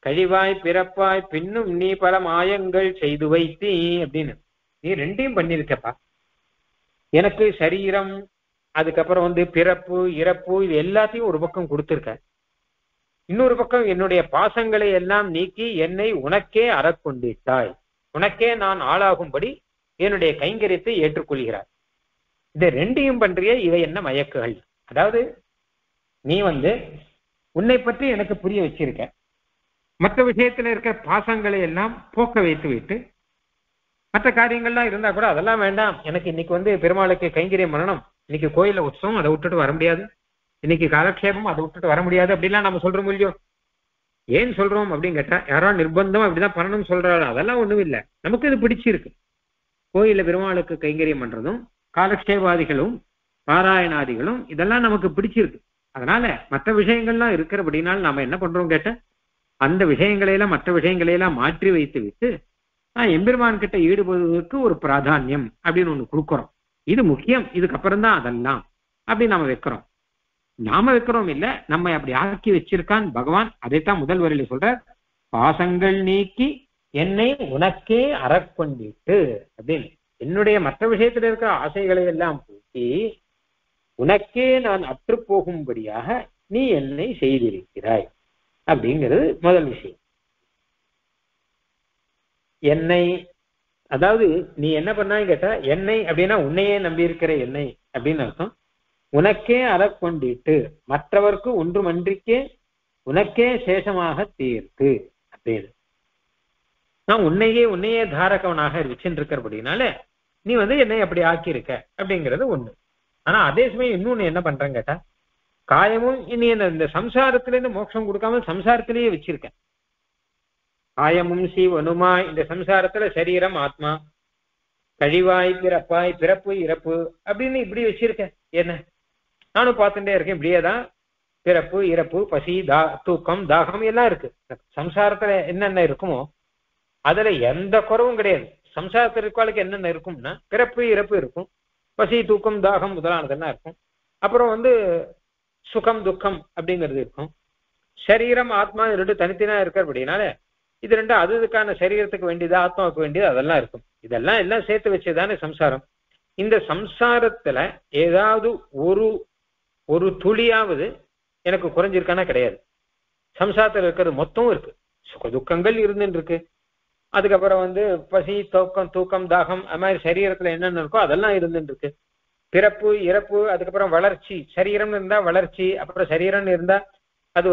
கழிவாய் பிறப்பாய் பின்னும் நீ பல மாயங்கள் செய்து வைத்தி அப்படின்னு நீ ரெண்டையும் பண்ணிருக்கப்பா எனக்கு சரீரம் அதுக்கப்புறம் பிறப்பு இறப்பு இது எல்லாத்தையும் ஒரு பக்கம் கொடுத்துருக்க இன்னொரு பக்கம் என்னுடைய பாசங்களை எல்லாம் நீக்கி என்னை உனக்கே அறக்கொண்டிட்டாய் உனக்கே நான் ஆளாகும்படி என்னுடைய கைங்கரியத்தை ஏற்றுக்கொள்கிறாய் இதை ரெண்டையும் பண்றிய இவை என்ன மயக்குகள் அதாவது நீ உன்னை பற்றி எனக்கு புரிய வச்சிருக்க மற்ற விஷயத்துல இருக்கிற பாசங்களை எல்லாம் போக்க வைத்து விட்டு மற்ற காரியங்கள்லாம் இருந்தா கூட அதெல்லாம் வேண்டாம் எனக்கு இன்னைக்கு பெருமாளுக்கு கைங்கரியம் பண்ணணும் இன்னைக்கு கோயில உற்சவம் அதை விட்டுட்டு வர முடியாது இன்னைக்கு காலக்ஷேபம் அதை விட்டுட்டு வர முடியாது அப்படிலாம் நம்ம சொல்றோம் இல்லையோ ஏன் சொல்றோம் அப்படி கேட்டா யாரோ நிர்பந்தமா அப்படிதான் பண்ணணும் சொல்றாரு, அதெல்லாம் ஒண்ணும் இல்ல. நமக்கு இது பிடிச்சிருக்கு. கோயில்ல பெருமாளுக்கு கைங்கரியம் பண்றதும் காலக்ஷேபாதிகளும் பாராயணாதிகளும் இதெல்லாம் நமக்கு பிடிச்சிருக்கு. அதனால மற்ற விஷயங்கள்லாம் இருக்கிறபடினால நாம என்ன பண்றோம் கேட்ட அந்த விஷயங்களையெல்லாம் மற்ற விஷயங்களையெல்லாம் மாற்றி வைத்து விட்டு எம்பெருமான் கிட்ட ஈடுபடுவதற்கு ஒரு பிராதான்யம் அப்படின்னு ஒண்ணு கொடுக்குறோம். இது முக்கியம், இதுக்கப்புறம் தான் அதெல்லாம் அப்படின்னு நாம வைக்கிறோம். நாம வைக்கிறோம் இல்ல, நம்ம அப்படி ஆக்கி வச்சிருக்கான் பகவான். அதைத்தான் முதல் வரையில சொல்ற, பாசங்கள் நீக்கி என்னை உனக்கே அறக்கொண்டிட்டு அப்படின்னு என்னுடைய மற்ற விஷயத்துல இருக்கிற ஆசைகளை எல்லாம் பூட்டி உனக்கே நான் அற்று போகும்படியாக நீ என்னை செய்திருக்கிறாய் அப்படிங்கிறது முதல் விஷயம். என்னை அதாவது நீ என்ன பண்ணான்னு கேட்டா என்னை அப்படின்னா உன்னையே நம்பியிருக்கிற என்னை அப்படின்னு அர்த்தம். உனக்கே அறக்கொண்டிட்டு மற்றவர்க்கு ஒன்றுமன்றிக்கே உனக்கே சேஷமாக தீர்த்து அப்படின்னு நான் உன்னையே தாரகவனாக வச்சுருக்கிறபடினால நீ என்னை அப்படி ஆக்கியிருக்க அப்படிங்கிறது ஒண்ணு. ஆனா அதே சமயம் இன்னொன்னு என்ன பண்றேன் கேட்டா காயமும் இனி இந்த சம்சாரத்திலேருந்து மோட்சம் கொடுக்காம சம்சாரத்திலேயே வச்சிருக்க. காயமும் சீவனுமா இந்த சம்சாரத்துல சரீரம் ஆத்மா கழிவாய் பிறப்பாய் பிறப்பு இறப்பு அப்படின்னு இப்படி வச்சிருக்க. என்ன நானும் பார்த்துட்டே இருக்கேன், இப்படியேதான் பிறப்பு இறப்பு பசி தூக்கம் தாகம் எல்லாம் இருக்கு. சம்சாரத்துல என்னென்ன இருக்குமோ அதுல எந்த குறவும் கிடையாது. சம்சாரத்தில் இருக்காளுக்கு என்னென்ன இருக்கும்னா பிறப்பு இறப்பு இருக்கும், பசி தூக்கம் தாகம் முதலானதெல்லாம் இருக்கும். அப்புறம் சுகம் துக்கம் அப்படிங்கிறது இருக்கும். சரீரம் ஆத்மா இது ரெண்டு தனித்தினா இருக்க அப்படின்னால இது ரெண்டு அதுக்கான சரீரத்துக்கு வேண்டியது ஆத்மாவுக்கு வேண்டியது அதெல்லாம் இருக்கும். இதெல்லாம் எல்லாம் சேர்த்து வச்சதுதானே சம்சாரம். இந்த சம்சாரத்துல ஏதாவது ஒரு துளியாவது எனக்கு குறைஞ்சிருக்கானா கிடையாது. சம்சாரத்தில் இருக்கிறது மொத்தம் இருக்கு, சுக துக்கங்கள் இருந்துன்னு இருக்கு. அதுக்கப்புறம் பசி தூக்கம் தூக்கம் தாகம் அது மாதிரி சரீரத்துல என்னென்ன இருக்கோ அதெல்லாம் இருந்துட்டு இருக்கு. பிறப்பு இறப்பு அதுக்கப்புறம் வளர்ச்சி, சரீரம்னு இருந்தா வளர்ச்சி, அப்புறம் சரீரம்னு இருந்தா அது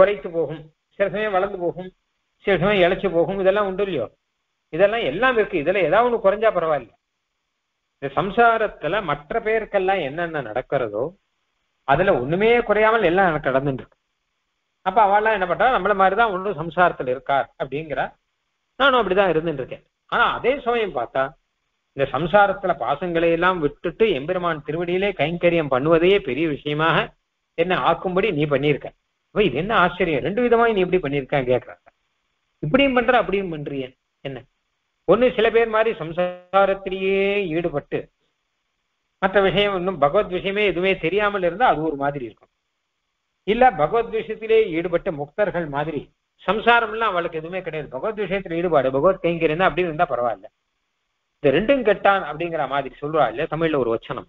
குறைத்து போகும், சில சமயம் வளர்ந்து போகும், சில சமயம் இழைச்சி போகும், இதெல்லாம் உண்டு இல்லையோ. இதெல்லாம் எல்லாம் இருக்கு. இதுல ஏதாவது ஒண்ணு குறைஞ்சா பரவாயில்ல. இந்த சம்சாரத்துல மற்ற பேருக்கெல்லாம் என்னென்ன நடக்கிறதோ அதுல ஒண்ணுமே குறையாமல் எல்லாம் எனக்கு நடந்துட்டு இருக்கு. அப்ப அவெல்லாம் என்ன பண்றா, நம்மள மாதிரிதான் ஒன்றும் சம்சாரத்துல இருக்கார் அப்படிங்கிறா. நானும் அப்படிதான் இருந்துட்டு இருக்கேன். ஆனா அதே சமயம் பார்த்தா இந்த சம்சாரத்துல பாசங்களை எல்லாம் விட்டுட்டு எம்பெருமான் திருவடியிலே கைங்கரியம் பண்ணுவதையே பெரிய விஷயமாக என்ன ஆக்கும்படி நீ பண்ணியிருக்க. அப்ப இது என்ன ஆச்சரியம், ரெண்டு விதமாய் நீ இப்படி பண்ணியிருக்கான்னு கேட்கறாங்க. இப்படியும் பண்ற அப்படியும் பண்றிய என்ன ஒண்ணு. சில பேர் மாதிரி சம்சாரத்திலேயே ஈடுபட்டு மற்ற விஷயம் இன்னும் பகவத் விஷயமே எதுவுமே தெரியாமல் இருந்தா அது ஒரு மாதிரி இருக்கும். இல்ல பகவத் விஷயத்திலே ஈடுபட்ட முக்தர்கள் மாதிரி சம்சாரம்லாம் அவளுக்கு எதுவுமே கிடையாது, பகவத் விஷயத்துல ஈடுபாடு பகவத் கைங்கரியம் அப்படின்னு இருந்தா பரவாயில்ல. இது ரெண்டும் கெட்டான் அப்படிங்கிற மாதிரி சொல்றா இல்ல தமிழ்ல ஒரு வச்சனம்.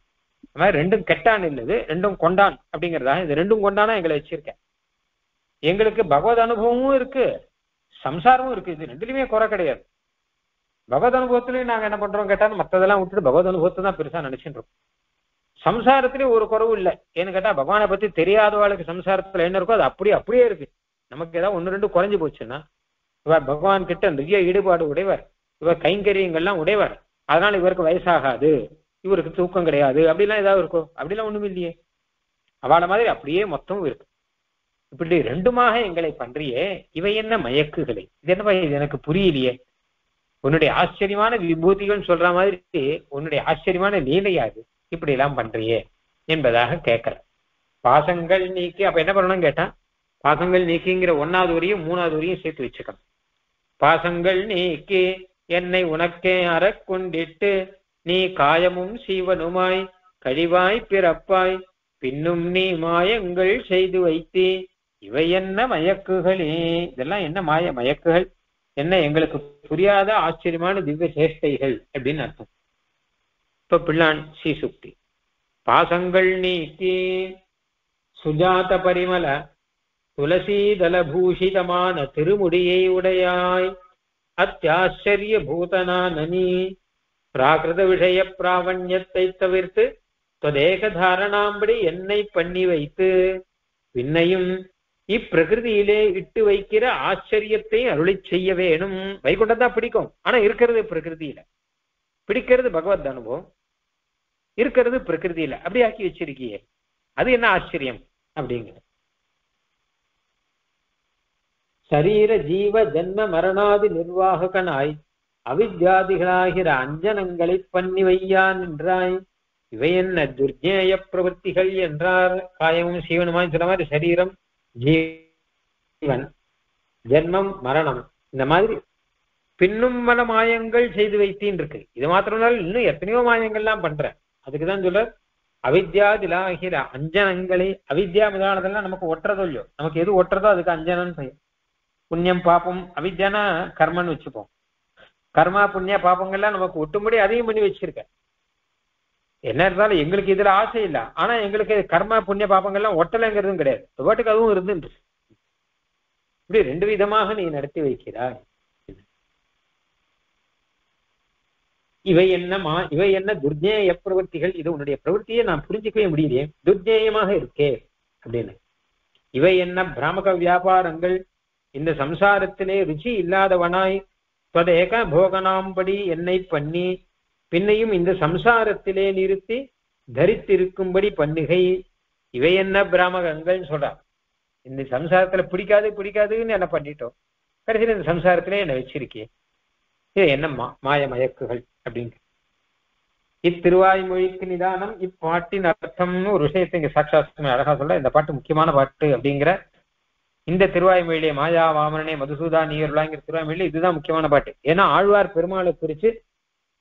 அது மாதிரி ரெண்டும் கெட்டான் இல்லது ரெண்டும் கொண்டான் அப்படிங்கிறதா. இது ரெண்டும் கொண்டானா எங்களை வச்சிருக்கேன். எங்களுக்கு பகவத் அனுபவமும் இருக்கு சம்சாரமும் இருக்கு, இது ரெண்டுலையுமே குறை கிடையாது. பகவத் அனுபவத்திலையும் நாங்க என்ன பண்றோம் கேட்டாலும் மற்றதெல்லாம் விட்டுட்டு பகவத் அனுபவத்தை தான் பெருசா நினைச்சுட்டு இருக்கோம். சம்சாரத்திலே ஒரு குறவு இல்லை. ஏன்னு கேட்டா பகவானை பத்தி தெரியாதவாளுக்கு சம்சாரத்துல என்ன இருக்கோ அது அப்படியே இருக்கு. நமக்கு ஏதாவது ஒன்று ரெண்டு குறைஞ்சு போச்சுன்னா இவர் பகவான் கிட்ட நிறைய ஈடுபாடு உடையவர், இவர் கைங்கரியங்கள்லாம் உடையவர், அதனால இவருக்கு வயசாகாது, இவருக்கு தூக்கம் கிடையாது அப்படிலாம் ஏதாவது இருக்கும். அப்படிலாம் ஒண்ணும் இல்லையே. அவளை மாதிரி அப்படியே மொத்தமும் இருக்கு. இப்படி ரெண்டுமாக எங்களை பண்றியே, இவை என்ன மயக்குகளை, இது என்னவா இது எனக்கு புரியலையே. உன்னுடைய ஆச்சரியமான விபூதிகள் சொல்ற மாதிரி உன்னுடைய ஆச்சரியமான நீலையாது இப்படி எல்லாம் பண்றியே என்பதாக கேட்கிற. பாசங்கள் நீக்கி அப்ப என்ன பண்ணணும் கேட்டா பாசங்கள் நீக்கிங்கிற ஒன்னாவது வரையும் மூணாவது வரையும் சேர்த்து வச்சுக்கணும். பாசங்கள் நீக்கி என்னை உனக்கே அறக்கொண்டிட்டு நீ காயமும் சீவனுமாய் கழிவாய் பிறப்பாய் பின்னும் நீ மாயங்கள் செய்து வைத்தே இவை என்ன மயக்குகளே. இதெல்லாம் என்ன மயக்குகள், என்ன எங்களுக்கு புரியாத ஆச்சரியமான திவ்ய சேஷ்டைகள் அப்படின்னு அர்த்தம். இப்ப பிள்ளான் சி சுக்தி பாசங்கள் நீக்கி சுஜாத பரிமல துளசீதல பூஷிதமான திருமுடியை உடையாய் அத்தியாச்சரிய பூதனான நீ பிராகிருத விஷய பிராவண்யத்தை தவிர்த்து தொதேக தாரணாம்படி என்னை பண்ணி வைத்து பின்னையும் இப்பிரகிருதியிலே இட்டு வைக்கிற ஆச்சரியத்தை அருளை செய்ய வேணும். வைகுண்டம்தான் பிடிக்கும், ஆனா இருக்கிறது பிரகிருதியில, பிடிக்கிறது பகவத் அனுபவம், இருக்கிறது பிரகிருதியில அப்படி ஆக்கி வச்சிருக்கியே அது என்ன ஆச்சரியம் அப்படிங்கிறது. शरीर जीव जन्म मरणादि निर्वाहकनाय अविद्यादिगलाहिर अंजनंगलि पन्नि वैयान என்றாய் இவையென்ன துர்ஜேய பிரவர்த்திகள் என்றார் காயமும் சீவனுமாய் சொன்ன மாதிரி சரீரம் ஜீவன் ஜென்மம் மரணம் இந்த மாதிரி பின்னும் பல மாயங்கள் செய்து வைத்தின் இருக்கு இது மாத்திரமல்ல இன்னும் எத்தனையோ மாயங்கள்லாம் பண்ற அதுக்கு தான் சொல்ற அவித்யாதிலாகிற அஞ்சனங்களை அவித்யா முதலானதெல்லாம் நமக்கு ஒற்றதோ இல்லையோ நமக்கு எது ஒற்றதோ அதுக்கு அஞ்சனன்னு பெயர் புண்ணியம் பாபம் அவித்யானா கர்மன்னு வச்சுப்போம் கர்மா புண்ணிய பாபங்கள்லாம் நமக்கு ஒட்டும்படி அதையும் பண்ணி வச்சிருக்க என்ன இருந்தாலும் எங்களுக்கு இதுல ஆசை இல்லை ஆனா எங்களுக்கு கர்மா புண்ணிய பாபங்கள்லாம் ஒட்டலைங்கிறதும் கிடையாது பாட்டுக்கு அதுவும் இருந்து இப்படி ரெண்டு விதமாக நீ நடத்தி வைக்கிறாய் இவை என்ன துர்ஜேய பிரவர்த்திகள் இது உன்னுடைய பிரவர்த்தியை நான் புரிஞ்சிக்கவே முடியலையே துர்ஜேயமாக இருக்கே அப்படின்னு இவை என்ன பிராமக வியாபாரங்கள் இந்த சம்சாரத்திலே ருச்சி இல்லாதவனாய் தொடையக போகனாம்படி என்னை பண்ணி பின்னையும் இந்த சம்சாரத்திலே நிறுத்தி தரித்திருக்கும்படி பண்ணுகை இவை என்ன பிராமகங்கள்னு சொல்றான் இந்த சம்சாரத்துல பிடிக்காதுன்னு என்ன பண்ணிட்டோம் கடைசியில் இந்த சம்சாரத்திலே என்ன வச்சிருக்கேன் இது என்ன மாயமயக்குகள் அப்படின்னு இத்திருவாய்மொழிக்கு நிதானம் இப்பாட்டின் அர்த்தம்னு ஒரு விஷயத்தை இங்க சாட்சாஸ்திரமே அழகா சொல்ல இந்த பாட்டு முக்கியமான பாட்டு அப்படிங்கிற இந்த திருவாய்மொழியிலே மாயா வாமனே மதுசூதா நீயருளாங்கிற திருவாய்மொழியில இதுதான் முக்கியமான பாட்டு ஏன்னா ஆழ்வார் பெருமாளை குறித்து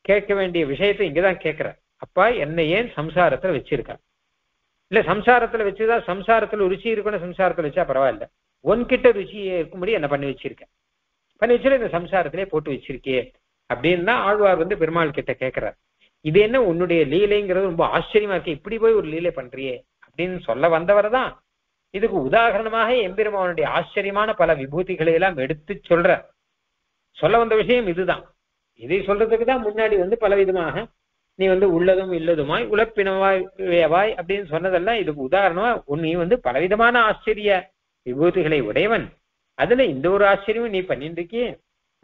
கேட்க வேண்டிய விஷயத்தை இங்கதான் கேட்கிற அப்பா என்னை ஏன் சம்சாரத்துல வச்சிருக்கா இல்ல சம்சாரத்துல வச்சுதான் சம்சாரத்துல ருச்சி இருக்குன்னு சம்சாரத்துல வச்சா பரவாயில்ல உன்கிட்ட ருச்சியே இருக்கும்படி என்ன பண்ணி வச்சிருக்கேன் பண்ணி வச்சுட்டு இந்த சம்சாரத்திலே போட்டு வச்சிருக்கே அப்படின்னு தான் ஆழ்வார் பெருமாள் கிட்ட கேட்கிறார் இது என்ன உன்னுடைய லீலைங்கிறது ரொம்ப ஆச்சரியமா இருக்கு இப்படி போய் ஒரு லீலை பண்றியே அப்படின்னு சொல்ல வந்தவர் தான் இதுக்கு உதாரணமாக எம்பெருமானுடைய ஆச்சரியமான பல விபூதிகளை எல்லாம் எடுத்து சொல்ற சொல்ல வந்த விஷயம் இதுதான் இதை சொல்றதுக்கு தான் முன்னாடி பல விதமாக நீ உள்ளதும் இல்லதுமாய் உலப்பினவாய் அப்படின்னு சொன்னதெல்லாம் இதுக்கு உதாரணமா நீ பலவிதமான ஆச்சரிய விபூதிகளை உடையவன் அதுல இந்த ஒரு ஆச்சரியமும் நீ பண்ணிட்டு இருக்கியே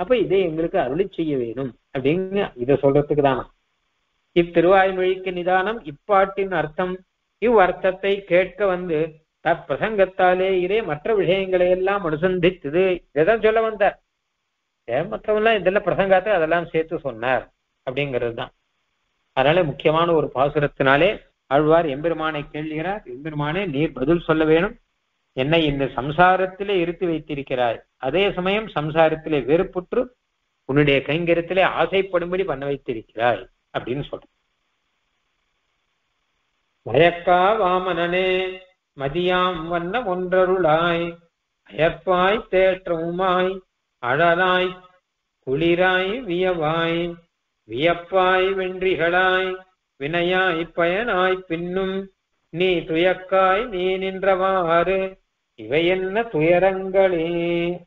அப்ப இதை எங்களுக்கு அருளி செய்ய வேணும் அப்படின்னு இதை சொல்றதுக்கு தானா இத்திருவாய்மொழிக்கு நிதானம் இப்பாட்டின் அர்த்தம் இவ்வர்த்தத்தை கேட்க தற்பிரசங்கத்தாலே இதே மற்ற விஷயங்களை எல்லாம் அனுசந்தித்தது இதைதான் சொல்ல வந்தார் மற்றவெல்லாம் இதெல்லாம் பிரசங்காத்தை அதெல்லாம் சேர்த்து சொன்னார் அப்படிங்கிறது தான் அதனால முக்கியமான ஒரு பாசுரத்தினாலே ஆழ்வார் எம்பெருமானை கேள்கிறார் எம்பெருமானே நீர் பதில் சொல்ல வேணும் என்னை இந்த சம்சாரத்திலே இருத்தி வைத்திருக்கிறாய் அதே சமயம் சம்சாரத்திலே வெறுப்புற்று உன்னுடைய கைங்கரத்திலே ஆசைப்படும்படி பண்ண வைத்திருக்கிறாய் அப்படின்னு சொல்ற மயக்கா வாமனனே மதியாம் வண்ணம் ஒன்றருளாய் அயற்பாய் தேற்றமுமாய் அழலாய் குளிராய் வியவாய் வியப்பாய் வென்றிகளாய் வினையாய் பயனாய் பின்னும் நீ துயக்காய் நீ நின்றவாறு இவை என்ன துயரங்களே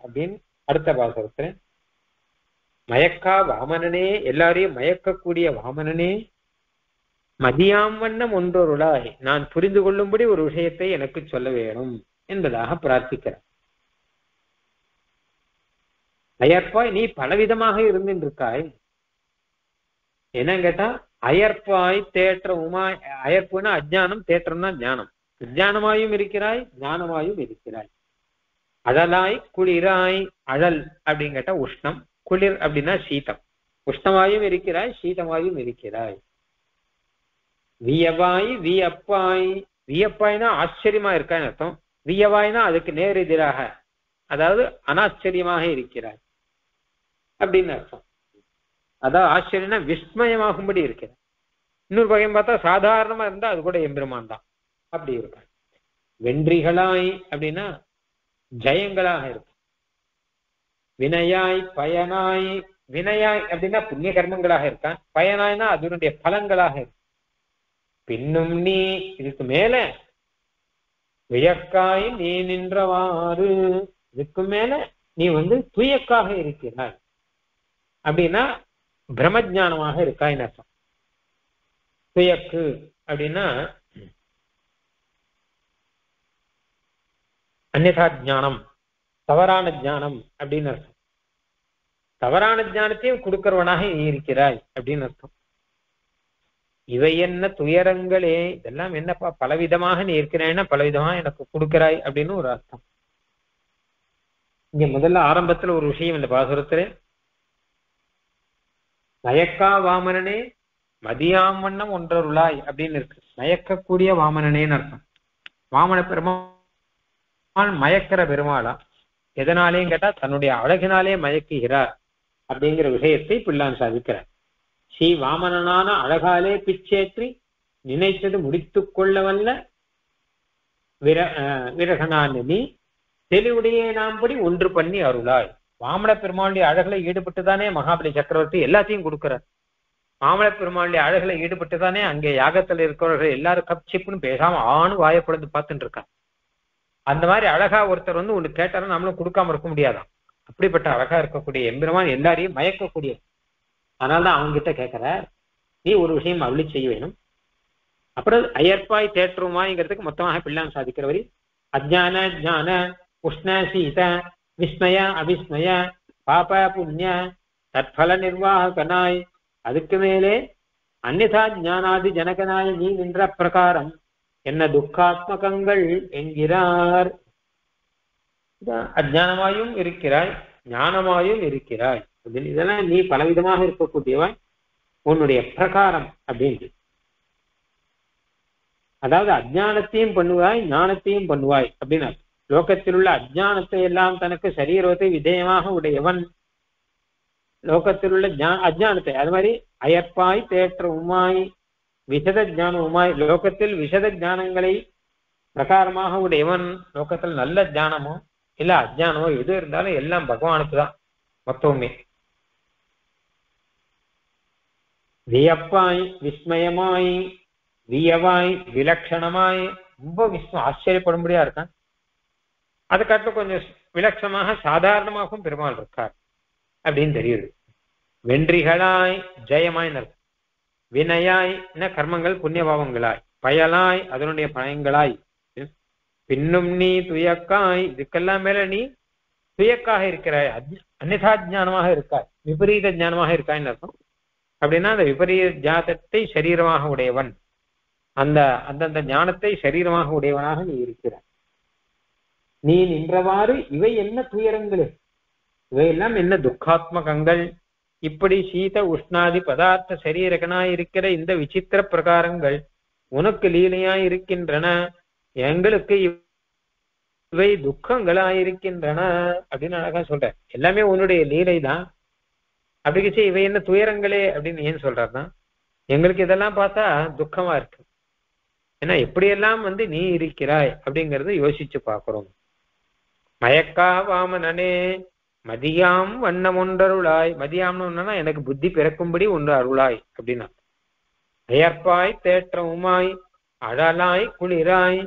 அப்படின்னு அடுத்த பாசுரத்துல மயக்கா வாமனனே எல்லாரையும் மயக்கக்கூடிய வாமனனே மதியாம் வண்ணம் ஒன்றொருளாய் நான் புரிந்து கொள்ளும்படி ஒரு விஷயத்தை எனக்கு சொல்ல வேணும் என்பதாக பிரார்த்திக்கிறார் அயற்பாய் நீ பலவிதமாக இருந்திருக்காய் என்ன கேட்டா அயற்பாய் தேற்றமுமாய் அயற்புனா அஜ்ஞானம் தேற்றம்னா ஞானம் அஜ்ஞானமாயும் இருக்கிறாய் ஞானமாயும் இருக்கிறாய் அழலாய் குளிராய் அழல் அப்படின்னு கேட்டா உஷ்ணம் குளிர் அப்படின்னா சீதம் உஷ்ணமாயும் இருக்கிறாய் சீதமாயும் இருக்கிறாய் வியவாய் வியப்பாய் வியப்பாய்னா ஆச்சரியமா இருக்கான்னு அர்த்தம் வியவாய்னா அதுக்கு நேர் எதிராக அதாவது அனாச்சரியமாக இருக்கிறாய் அப்படின்னு அர்த்தம் அதாவது ஆச்சரியம்னா விஸ்மயமாகும்படி இருக்கிறார் இன்னொரு வகையும் பார்த்தா சாதாரணமா இருந்தா அது கூட எம்பெருமான் தான் அப்படி இருக்கார் வென்றிகளாய் அப்படின்னா ஜெயங்களாக இருக்கும் வினையாய் பயனாய் வினையாய் அப்படின்னா புண்ணிய கர்மங்களாக இருக்கான் பயனாய்னா அதனுடைய பலன்களாக இருக்கும் பின்னும் நீ இதுக்கு மேல துயக்காய் நீ நின்றவாறு இதுக்கு மேல நீ துயக்காக இருக்கிறாய் அப்படின்னா பிரம்மஜானமாக இருக்காயின் அர்த்தம் துயக்கு அப்படின்னா அந்நிதா ஜானம் தவறான ஜானம் அப்படின்னு அர்த்தம் தவறான ஜானத்தையும் கொடுக்கிறவனாக நீ இருக்கிறாய் அப்படின்னு அர்த்தம் இவை என்ன துயரங்களே இதெல்லாம் என்னப்பா பலவிதமாக நீ இருக்கிறாய்னா பலவிதமாக எனக்கு கொடுக்கிறாய் அப்படின்னு ஒரு அர்த்தம் இங்க முதல்ல ஆரம்பத்துல ஒரு விஷயம் இந்த பாசுரத்திலே மயக்கா வாமனனே மதியாம் வண்ணம் ஒன்றருளாய் அப்படின்னு இருக்கு. மயக்கக்கூடிய வாமனனேன்னு அர்த்தம். வாமன பெருமான் மயக்கிற பெருமாளா, எதனாலேயும் கேட்டா தன்னுடைய அழகினாலே மயக்குகிறார் அப்படிங்கிற விஷயத்தை பிள்ளான் சாதிக்கிறார். ஸ்ரீ வாமனனான அழகாலே பிச்சேற்றி நினைத்தது முடித்து கொள்ள வல்ல விரகனான் நீ தெளிவுடைய நாம்படி ஒன்று பண்ணி அருளாய். வாமன பெருமாளுடைய அழகுல ஈடுபட்டுதானே மகாபலி சக்கரவர்த்தி எல்லாத்தையும் கொடுக்கிறார். வாமன பெருமாளுடைய அழகுல ஈடுபட்டுதானே அங்கே யாகத்துல இருக்கிறவர்கள் எல்லாரும் கப்சிப்புன்னு பேசாம ஆணும் வாயப்பொழுது பார்த்துட்டு இருக்காங்க. அந்த மாதிரி அழகா ஒருத்தர் வந்து ஒன்று கேட்டாலும் நம்மளும் கொடுக்காம இருக்க முடியாதான். அப்படிப்பட்ட அழகா இருக்கக்கூடிய எம்பெருமான் எல்லாரையும் மயக்கக்கூடிய, அதனால்தான் அவங்ககிட்ட கேட்கிறார் நீ ஒரு விஷயம் அருளி செய்ய வேணும். அப்புறம் அயற்பாய் தேற்றுமாய்ங்கிறதுக்கு மொத்தமாக பிள்ளான் சாதிக்கிறவரி அஜ்ஞான ஜான உஷ்ண சீத விஸ்மய அபிஸ்மய பாப புண்ணிய தற்ஃபல நிர்வாகனாய், அதுக்கு மேலே அந்நிதா ஜானாதி ஜனகனாய் நீ நின்ற பிரகாரம் என்ன துக்காத்மகங்கள் என்கிறார். அஜ்ஞானமாயும் இருக்கிறாய் ஞானமாயும் இருக்கிறாய் அப்படின்னு, இதெல்லாம் நீ பலவிதமாக இருக்கக்கூடியவாய் உன்னுடைய பிரகாரம் அப்படின்னு. அதாவது அஜ்ஞானத்தையும் பண்ணுவாய் ஞானத்தையும் பண்ணுவாய் அப்படின்னா, லோகத்தில் உள்ள அஜ்ஞானத்தை எல்லாம் தனக்கு சரீரத்தை விதேயமாக உடையவன், லோகத்தில் உள்ள அஜ்ஞானத்தை அது மாதிரி அயற்பாய் தேற்ற உமாய் விசத ஜான உமாய், லோகத்தில் விசத ஜானங்களை பிரகாரமாக உடையவன். லோகத்தில் நல்ல ஜானமோ இல்லை அஜ்ஞானமோ எது இருந்தாலும் எல்லாம் பகவானுக்கு தான் மொத்தமே. வியப்பாய் விஸ்மயமாய் வியவாய் விலட்சணமாய், ரொம்ப விஸ்வம் ஆச்சரியப்படும்படியா இருக்கான். அதுக்காட்டிலும் கொஞ்சம் விலட்சணமாக சாதாரணமாகவும் பெருமாள் இருக்கார் அப்படின்னு தெரியுது. வென்றிகளாய் ஜெயமாய் நிற்கும், வினையாய் என்ன கர்மங்கள் புண்ணியபாவங்களாய், பயலாய் அதனுடைய பயங்களாய், பின்னும் நீ துயக்காய் இதுக்கெல்லாம் மேல நீ துயக்காக இருக்கிறாய், அந்நிதா ஜானமாக இருக்காய் விபரீத ஜானமாக இருக்காய்ன்னு அர்த்தம். அப்படின்னா அந்த விபரீத ஜாதத்தை சரீரமாக உடையவன், அந்தந்த ஞானத்தை சரீரமாக உடையவனாக நீ இருக்கிறாய். நீ நின்றவாறு இவை என்ன துயரங்களே, இவையெல்லாம் என்ன துக்காத்மகங்கள், இப்படி சீத உஷ்ணாதி பதார்த்த சரீரகனாயிருக்கிற இந்த விசித்திர பிரகாரங்கள் உனக்கு லீலையாயிருக்கின்றன, எங்களுக்கு இவை துக்கங்களாயிருக்கின்றன அப்படின்னு அழகா சொல்ற. எல்லாமே உன்னுடைய லீலை தான். அப்படிக்கிச்சு இவை என்ன துயரங்களே அப்படின்னு ஏன் சொல்றாருன்னா, எங்களுக்கு இதெல்லாம் பார்த்தா துக்கமா இருக்கு, ஏன்னா எப்படியெல்லாம் வந்து நீ இருக்கிறாய் அப்படிங்கறத யோசிச்சு பார்க்கிறோம். மயக்கா வாமனனே மதியாம் வண்ணம் ஒன்றருளாய், மதியாம்னு ஒன்னா எனக்கு புத்தி பிறக்கும்படி ஒன்று அருளாய் அப்படின்னா, அயற்பாய் தேற்றவுமாய் அழலாய் குளிராய்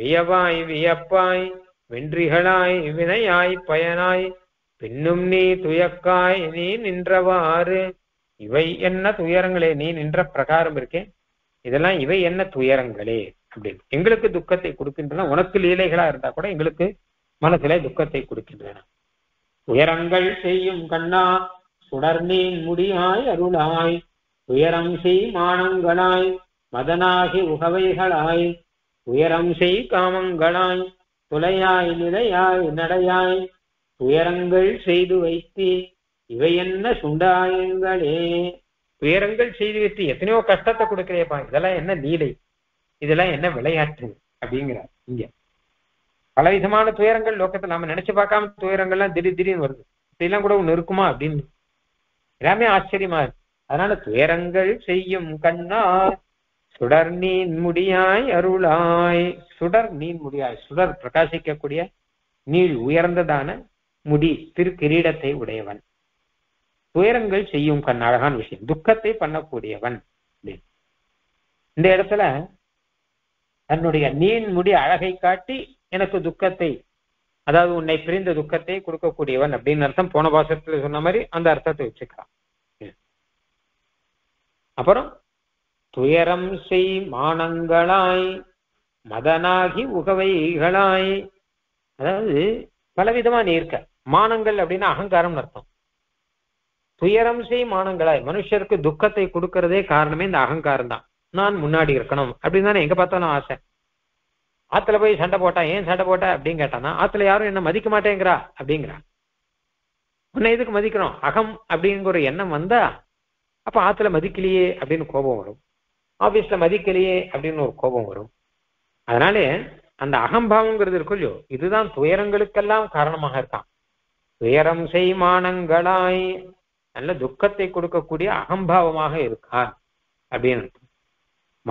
வியவாய் வியப்பாய் வென்றிகளாய் வினையாய் பயனாய், பின்னும் நீ துயக்காய் நீ நின்றவாறு இவை என்ன துயரங்களே, நீ நின்ற பிரகாரம் இருக்கேன் இதெல்லாம் இவை என்ன துயரங்களே அப்படின்னு, எங்களுக்கு துக்கத்தை கொடுக்கின்றன. உனக்கு லீலைகளா இருந்தா கூட எங்களுக்கு மனசுல துக்கத்தை கொடுக்கின்றன. துயரங்கள் செய்யும் கண்ணா சுடர்நீன் முடியாய் அருளாய், துயரம் செய் மானங்களாய் மதனாகி உகவைகளாய், துயரம் செய் காமங்களாய் துளையாய் நிலையாய் நடையாய், துயரங்கள் செய்து வைத்து இவை என்ன சுண்டாயங்களே, துயரங்கள் செய்து வைத்து எத்தனையோ கஷ்டத்தை கொடுக்கிறேப்பா, இதெல்லாம் என்ன லீலை இதெல்லாம் என்ன விளையாட்டு அப்படிங்கிறார். இங்க பலவிதமான துயரங்கள் லோகத்துல நாம நினைச்சு பார்க்காம துயரங்கள்லாம் திடீர் திடீர்னு வருது, இதெல்லாம் கூட ஒண்ணு இருக்குமா அப்படின்னு எல்லாமே ஆச்சரியமா இருக்கு. அதனால துயரங்கள் செய்யும் கண்ணா சுடர் நீன் முடியாய் அருளாய், சுடர் நீன் முடியாய் சுடர் பிரகாசிக்கக்கூடிய நீள் உயர்ந்ததான முடி திரு கிரீடத்தை உடையவன், துயரங்கள் செய்யும் கண் அழகான விஷயம் துக்கத்தை பண்ணக்கூடியவன். இந்த இடத்துல தன்னுடைய நீன் முடி அழகை காட்டி எனக்கு துக்கத்தை, அதாவது உன்னை பிரிந்த துக்கத்தை கொடுக்கக்கூடியவன் அப்படின்னு அர்த்தம். போன பாசத்துல சொன்ன மாதிரி அந்த அர்த்தத்தை வச்சுக்கலாம். அப்புறம் துயரம் செய் மானங்களாய் மதனாகி உகவைகளாய், அதாவது பலவிதமா நீ இருக்க. மானங்கள் அப்படின்னா அகங்காரம்னு அர்த்தம். துயரம் செய் மானங்களாய் மனுஷருக்கு துக்கத்தை கொடுக்கறதே காரணமே இந்த அகங்காரம் தான். நான் முன்னாடி இருக்கணும் அப்படின்னு தானே எங்க பார்த்தாலும் ஆசை. ஆத்துல போய் சண்டை போட்டா ஏன் சண்டை போட்ட அப்படின்னு கேட்டானா, ஆத்துல யாரும் என்ன மதிக்க மாட்டேங்கிறா அப்படிங்கிறா, उन्न यदुक्कु मदिक्किरोम अहम अप्पडिंगर ओरु एन्नम वंदा अप्प आत्तुल मदिक्कलिये अप्पडिनु कोपम वरुम आफीस्ल मदिक्कलिये अप्पडिनु ओरु कोपम वरुम अदनाल अंद अहंभावमंगिरदु इरुक्किल्लैयो इदुदान तुयरंगलुक्केल्लाम कारणमाग इरुक्काम तुयरम सेयमानंगलाय नल्ल दुक्कत्तै कोडुक्ककूडिय अहंभावमाग इरुक्कान अप्पडिनु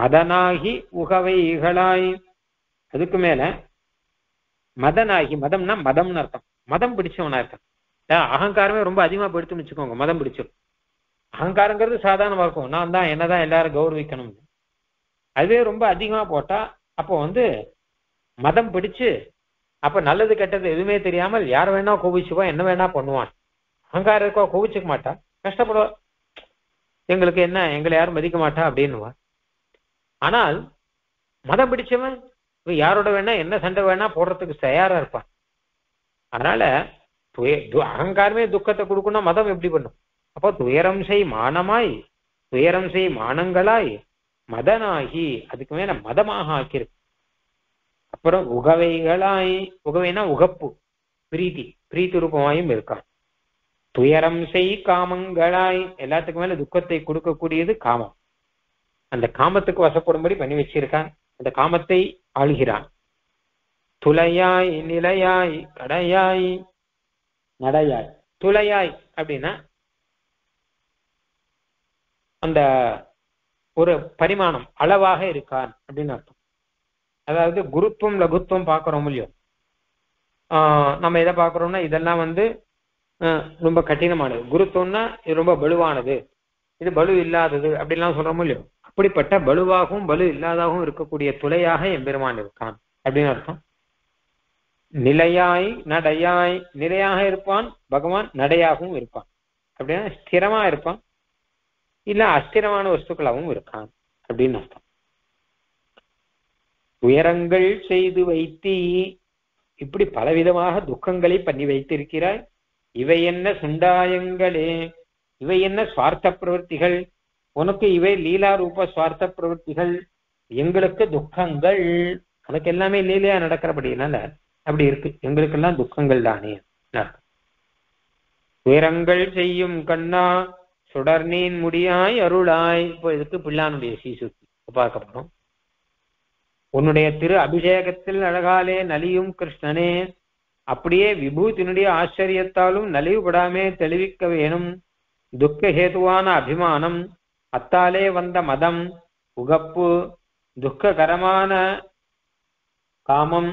मदनाहि उगवै इगलाय अदुक्कु मेल मदनाहि मदम्ना मदम्नु अर्थम मदम पिडिचवना इरुक्कान अहंकारमे रोम अधिकमा पड़को मदम पिछड़ी अहंकार साधारण वाक्कम ना दाँ एल गौरविकण अवे रोम अधिकमा पोटा अभी मदम पिछड़ी अल्दमें यार वेना कोविचुवा एन वेना पड़वान अहंकार कोविचमाटा कष्टपड़ यार मदिकमाटा अब आना मदम पिछड़वन यारोड़ वेना एन संड वेना पड़क तैयारा अहंकारमे दुखते कुछ मदम एप्डी पड़ो अयरम से मानमाय उयरम से मानंगलाय मदनाहि अदुक्कु मेल मदमाग आक्किरुक्कु अप्पुरम उगवैगलाय उगवैना उगप्पु प्रीति प्रीति रूपमायुम इरुक्काम तुयरम से कामंगलाय एल्लात्तुक्कु मेल दुखते कुडुक्क कूडियदु कामम अंद कामत्तुक्कु वशपडुम्बडी पण्णि वेच्चिरुक्कान अंद कामत्तै आळुगिरान तुलयाय निलयाय कडायाय नडयाय तुलयाय அப்படினா அந்த ஒரு பரிமாணம் அளவாக இருக்கான் அப்படின அர்த்தம் அதாவது குருத்துவம் லகுத்துவம் பார்க்கறோம் இல்லையா நம்ம இத பார்க்கறோம்னா இதெல்லாம் வந்து ரொம்ப கடினமானது குருத்துவம்னா இது ரொம்ப வலுவானது இது வலு இல்லாதது அப்படிலாம் சொல்றோம் இல்லையா அப்படிப்பட்ட வலுவாகவும் வலு இல்லாததாகவும் இருக்கக்கூடிய துளையாக எம்பெருமான் இருக்கான் அப்படின அர்த்தம் நிலையாய் நடையாய் நிலையாக இருப்பான் பகவான் நடையாகவும் இருப்பான் அப்படினா ஸ்திரமா இருப்பான் இல்ல அஸ்திரமான வஸ்துக்களாகவும் இருக்கான் அப்படின அர்த்தம் உயரங்கள் செய்து வைத்தி இப்படி பலவிதமாக துக்கங்களை பண்ணி வைத்திருக்கிறாய் இவை என்ன சுண்டாயங்களே இவை என்ன ஸ்வார்த்த பிரவர்த்திகள் உனக்கு இவை லீலா ரூப ஸ்வார்த்த பிரவர்த்திகள் எங்களுக்கு துக்கங்கள் உனக்கு எல்லாமே லீலையா நடக்கிறபடினால அப்படி இருக்கு எங்களுக்கெல்லாம் துக்கங்கள் தானே உயரங்கள் செய்யும் கண்ணா சுடர்நீன் முடியாய் அருளாய் இப்போ இதுக்கு பிள்ளானுடைய சீசுக்கு பார்க்க போறோம் உன்னுடைய திரு அபிஷேகத்தில் அழகாலே நலியும் கிருஷ்ணனே அப்படியே விபூதியினுடைய ஆச்சரியத்தாலும் நலிவுபடாமே தெளிவிக்க வேணும் துக்க ஹேதுவான அபிமானம் அத்தாலே வந்த மதம் உகப்பு துக்ககரமான காமம்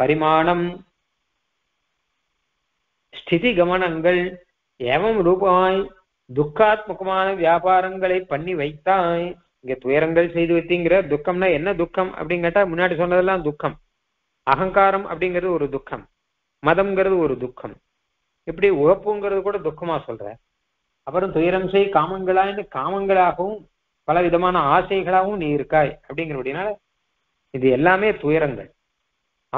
परिमाणम स्थिति गमनंगल एवं रूपाय दुखात्मकमान व्यापारंगले पन्नी वैताय इंगे तुयरंगल सेयु वेतिंगरा दुक्कमना एन्न दुक्कम அப்படிங்கட்டா முன்னாடி சொன்னதெல்லாம் दुक्कम அகங்காரம் அப்படிங்கிறது ஒரு दुक्कम மதம்ங்கிறது ஒரு दुक्कम இப்படி உகப்புங்கிறது கூட दुक्कமா சொல்ற அப்புறம் துயரம் செய் காமங்களாய்ன காமங்களாகவும் பலவிதமான ஆசைகளாகவும் நீ இருக்காய் அப்படிங்கறபடினால இது எல்லாமே துயரங்கள்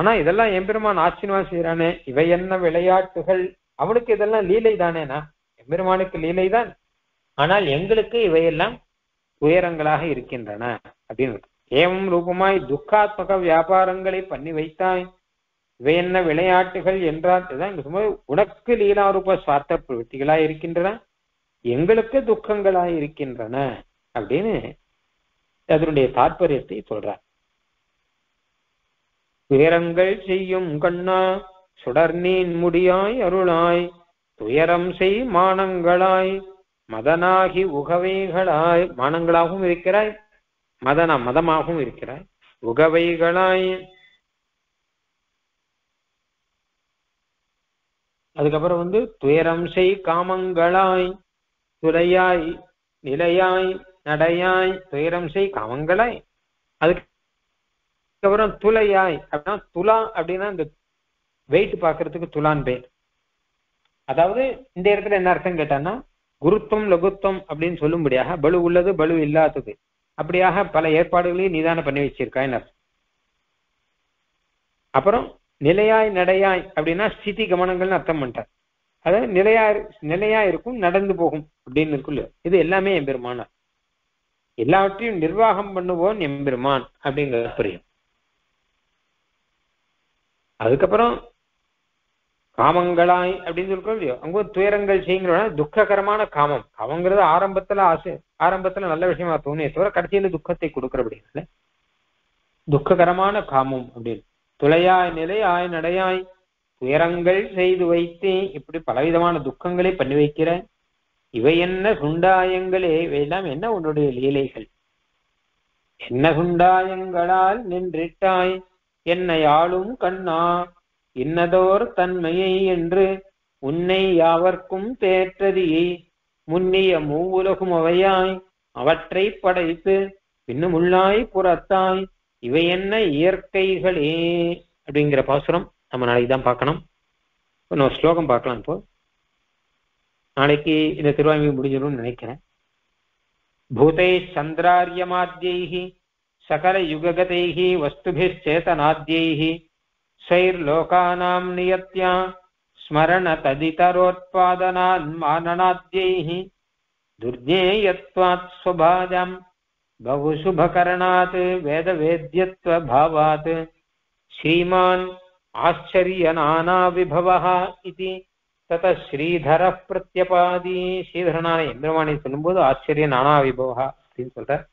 ஆனா இதெல்லாம் எம்பெருமான் ஆசீர்வாசிக்கிறானே இவை என்ன விளையாட்டுகள் அவனுக்கு இதெல்லாம் லீலை தானேனா எம்பெருமானுக்கு லீலை தான் ஆனால் எங்களுக்கு இவையெல்லாம் உயரங்களாக இருக்கின்றன அப்படின்னு ஏவம் ரூபமாய் துக்காத்மக வியாபாரங்களை பண்ணி வைத்தாய் இவை என்ன விளையாட்டுகள் என்றால் உனக்கு லீலா ரூப சுவார்த்த பிரவர்த்திகளாய் இருக்கின்றன எங்களுக்கு துக்கங்களாய் இருக்கின்றன அப்படின்னு அதனுடைய தாற்பயத்தை சொல்றார் துயரங்கள் செய்யும் கண்ணா சுடர்நீன் முடியாய் அருளாய் துயரம் செய் மானங்களாய் மதனாகி உகவைகளாய் மானங்களாகவும் இருக்கிறாய் மதன மதமாகவும் இருக்கிறாய் உகவைகளாய் அதுக்கப்புறம் வந்து துயரம் செய் காமங்களாய் துளையாய் நிலையாய் நடையாய் துயரம் செய் காமங்களாய் அதுக்கு அதுக்கப்புறம் துளையாய் அப்படின்னா துலா அப்படின்னா இந்த வெயிட் பாக்குறதுக்கு துலான் பேர் அதாவது இந்த இடத்துல என்ன அர்த்தம் கேட்டான்னா குருத்துவம் லகுத்துவம் அப்படின்னு சொல்லும்படியாக பலு உள்ளது பலு இல்லாதது அப்படியாக பல ஏற்பாடுகளையும் நிதானம் பண்ணி வச்சிருக்கா என்ன அப்புறம் நிலையாய் நடையாய் அப்படின்னா ஸ்திதி கமனங்கள்னு அர்த்தம் பண்ணிட்டார் அதாவது நிலையா இருக்கும் நடந்து போகும் அப்படின்னு இருக்குல்ல இது எல்லாமே எம்பெருமான் எல்லாவற்றையும் நிர்வாகம் பண்ணுவோம் எம்பெருமான் அப்படிங்கிறது புரியும் அதுக்கப்புறம் कामंगलाय अगर दुखकरमान कामम कामं आरंभत्तला आशे आरंभत्तला नल्ला विषयमा तोणे तोर कடைசியில दुखத்தை கொடுக்கறபடியே दुखकरमान कामम அப்படி துளையாய் நிலையாய் நடையாய் துயரங்கள் செய்து வைத்தே இப்படி பலவிதமான துக்கங்களை பண்ணி வைக்கிற இவை என்ன சுண்டாயங்களே எல்லாம் என்ன உன்னுடைய லீலைகள் என்ன சுண்டாயங்களால் நின்றிட்டாய் என்னை ஆளும் கண்ணா இன்னதோர் தன்மையை என்று உன்னை யாவர்க்கும் தேற்றதியே முன்னிய மூவுலகும் அவையாய் அவற்றை படைத்து பின்னும் உள்ளாய் புறத்தாய் இவை என்ன இயற்கைகளே அப்படிங்கிற பாசுரம் நம்ம நாளைக்கு தான் பார்க்கணும். இன்னொரு ஸ்லோகம் பார்க்கலாம். இப்போ நாளைக்கு இந்த திருவாய்மொழி முடிஞ்சிடும்னு நினைக்கிறேன். பூத்தை சந்திராரியமாத்யைஹி சகல யுககதைஹி வஸ்துபிச்சேதனாத்யைஹி स्वैर्लोकानां नियत्या स्मरण तदितरोत्पादनान् माननाद्यैहि दुर्ज्ञेयत्वात् स्वभाजं बहुशुभकरणात् वेदवेद्यत्व भावात् श्रीमान् आश्चर्यनानाविभवः इति ततः श्रीधरः प्रत्यपादि श्रीधरनाय इंद्रवाणी சொல்லும்போது आश्चर्य नानाविभवः அப்படினு சொல்றார்.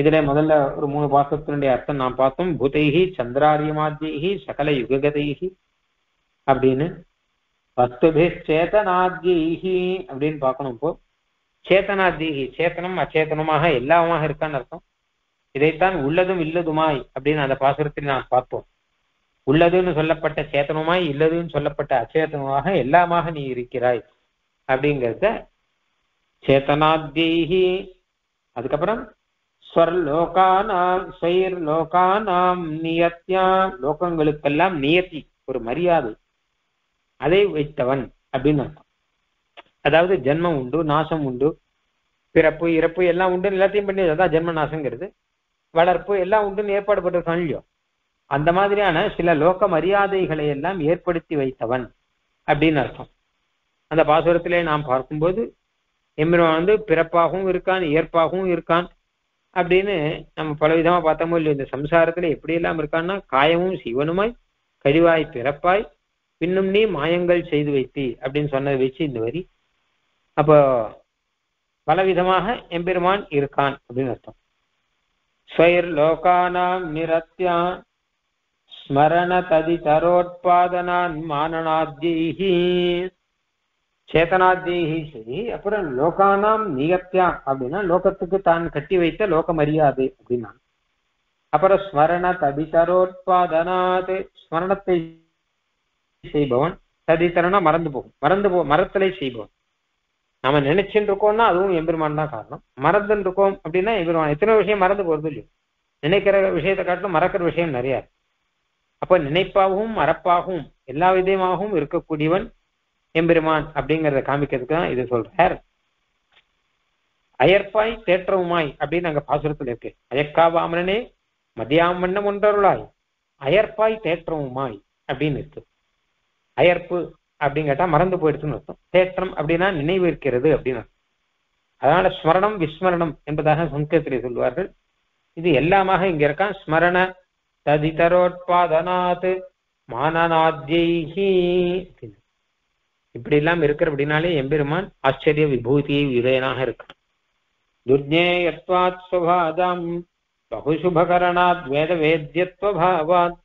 इदले मोदल्ल ओरु मूणु पासत्तिनुडैय अर्थम नाम पार्थोम भूतैहि चंद्रार्यमाद्यैहि सकल युगगतैहि अप्पडिनु वस्तुभिश्चेतनाद्यैहि अप्पडिनु पार्क्कणुम. इप्पो चेतनाद्यैहि चेतनम अचेतनमाग एल्लामाग इरुक्कानु अर्थम. इदैत्तान उल्लदुम इल्लदुमाय अप्पडिनु अंद पासुरत्तिल नाम पार्थोम. उल्लदुनु सोल्लपट्ट चेतनमाय इल्लदुनु सोल्लपट्ट अचेतनमाग एल्लामाग नी इरुक्किराय अप्पडिंगरदु चेतनाद्यैहि. अदुक्कपुरम स्वर्लोकानां स्वैर्लोकानां नियत्या लोकங்களுக்கெல்லாம் நியதி ஒரு மரியாதை அதை வைத்தவன் அப்படினா அதாவது ஜென்மம் உண்டு நாசம் உண்டு பிறப்பு இறப்பு எல்லாம் உண்டு எல்லாத்தையும் பண்ணி அதான் ஜென்ம நாசம்ங்கிறது வளர்ப்பு எல்லாம் உண்டு ஏற்பாடு பண்றான் இல்லையோ அந்த மாதிரியான சில லோக மரியாதைகளை எல்லாம் ஏற்படுத்தி வைத்தவன் அப்படின அர்த்தம். அந்த பாசுரத்திலே நாம் பார்க்கும்போது எம்பெருமான் வந்து பிறப்பாகவும் இருக்கான் ஏற்பாகவும் இருக்கான் அப்படின்னு நம்ம பலவிதமா பார்த்தோமோ இல்லையோ இந்த சம்சாரத்துல எப்படி எல்லாம் இருக்கான்னா காயமும் சிவனுமாய் கழிவாய் பிறப்பாய் பின்னும் நீ மாயங்கள் செய்து வைத்தி அப்படின்னு சொன்னதை வச்சு இந்த வரி அப்போ பலவிதமாக எம்பெருமான் இருக்கான் அப்படின்னு அர்த்தம். ஸ்வயர் லோகானாம் நிரத்யா ஸ்மரண ததி தரோட்பாதனான் மானநாத்யைஹி சேதனாத்யைஹி சரி அப்புறம் லோகானாம் நியத்யா அப்படின்னா லோகத்துக்கு தான் கட்டி வைத்த லோக மரியாதை அப்படின்னா அப்புறம் ஸ்மரண தபிதரோத்பாதனாத் ஸ்மரணத்தை செய்பவன் ததித்தரனா மறந்து போ மரத்தலை செய்பவன் நம்ம நினைச்சுட்டு இருக்கோம்னா அதுவும் எம்பெருமான் தான் காரணம். மறந்துன்னு இருக்கோம் அப்படின்னா எம்பெருமான். எத்தனை விஷயம் மறந்து போறது இல்லையோ நினைக்கிற விஷயத்தை காட்டிலும் மறக்கிற விஷயம் நிறைய. அப்ப நினைப்பாகவும் மறப்பாகவும் எல்லா விதமாகவும் இருக்கக்கூடியவன் எம்பெருமான் அப்படிங்கறத காமிக்கிறதுக்கு தான் இது சொல்றார். அயற்பாய் தேற்றவுமாய் அப்படின்னு அங்க பாசுரத்துல இருக்கு. அயக்கா வாமனே மதியாம் வண்ணம் ஒன்றருளாய் அயற்பாய் தேற்றவுமாய் அப்படின்னு இருக்கு. அயற்பு அப்படின்னு கேட்டா மறந்து போயிடுச்சுன்னு அர்த்தம். தேற்றம் அப்படின்னா நினைவு இருக்கிறது அப்படின்னு அர்த்தம். அதனால ஸ்மரணம் விஸ்மரணம் என்பதாக சம்ஸ்கிருதத்திலே சொல்வார்கள். இது எல்லாமாக இங்க இருக்கான். ஸ்மரண ததிதரோட்பாதனாத் மானநாத்யைஹி இப்படி எல்லாம் இருக்கிற அப்படின்னாலே எம்பெருமான் ஆச்சரிய விபூதியை உடையனாக இருக்கான். துர்ஜேயத்வாத் ஸ்வபாதம் பகுசுபகரணாத் வேத வேத்யத்வ பாவாத்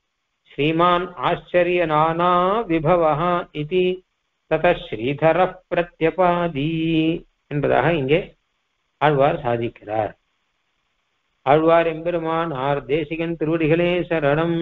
ஸ்ரீமான் ஆச்சரிய நானா விபவஹ இதி தத ஸ்ரீதரப் பிரத்யபாதி என்பதாக இங்கே ஆழ்வார் சாதிக்கிறார். ஆழ்வார் எம்பெருமான் ஆர் தேசிகன் திருவடிகளே சரணம்.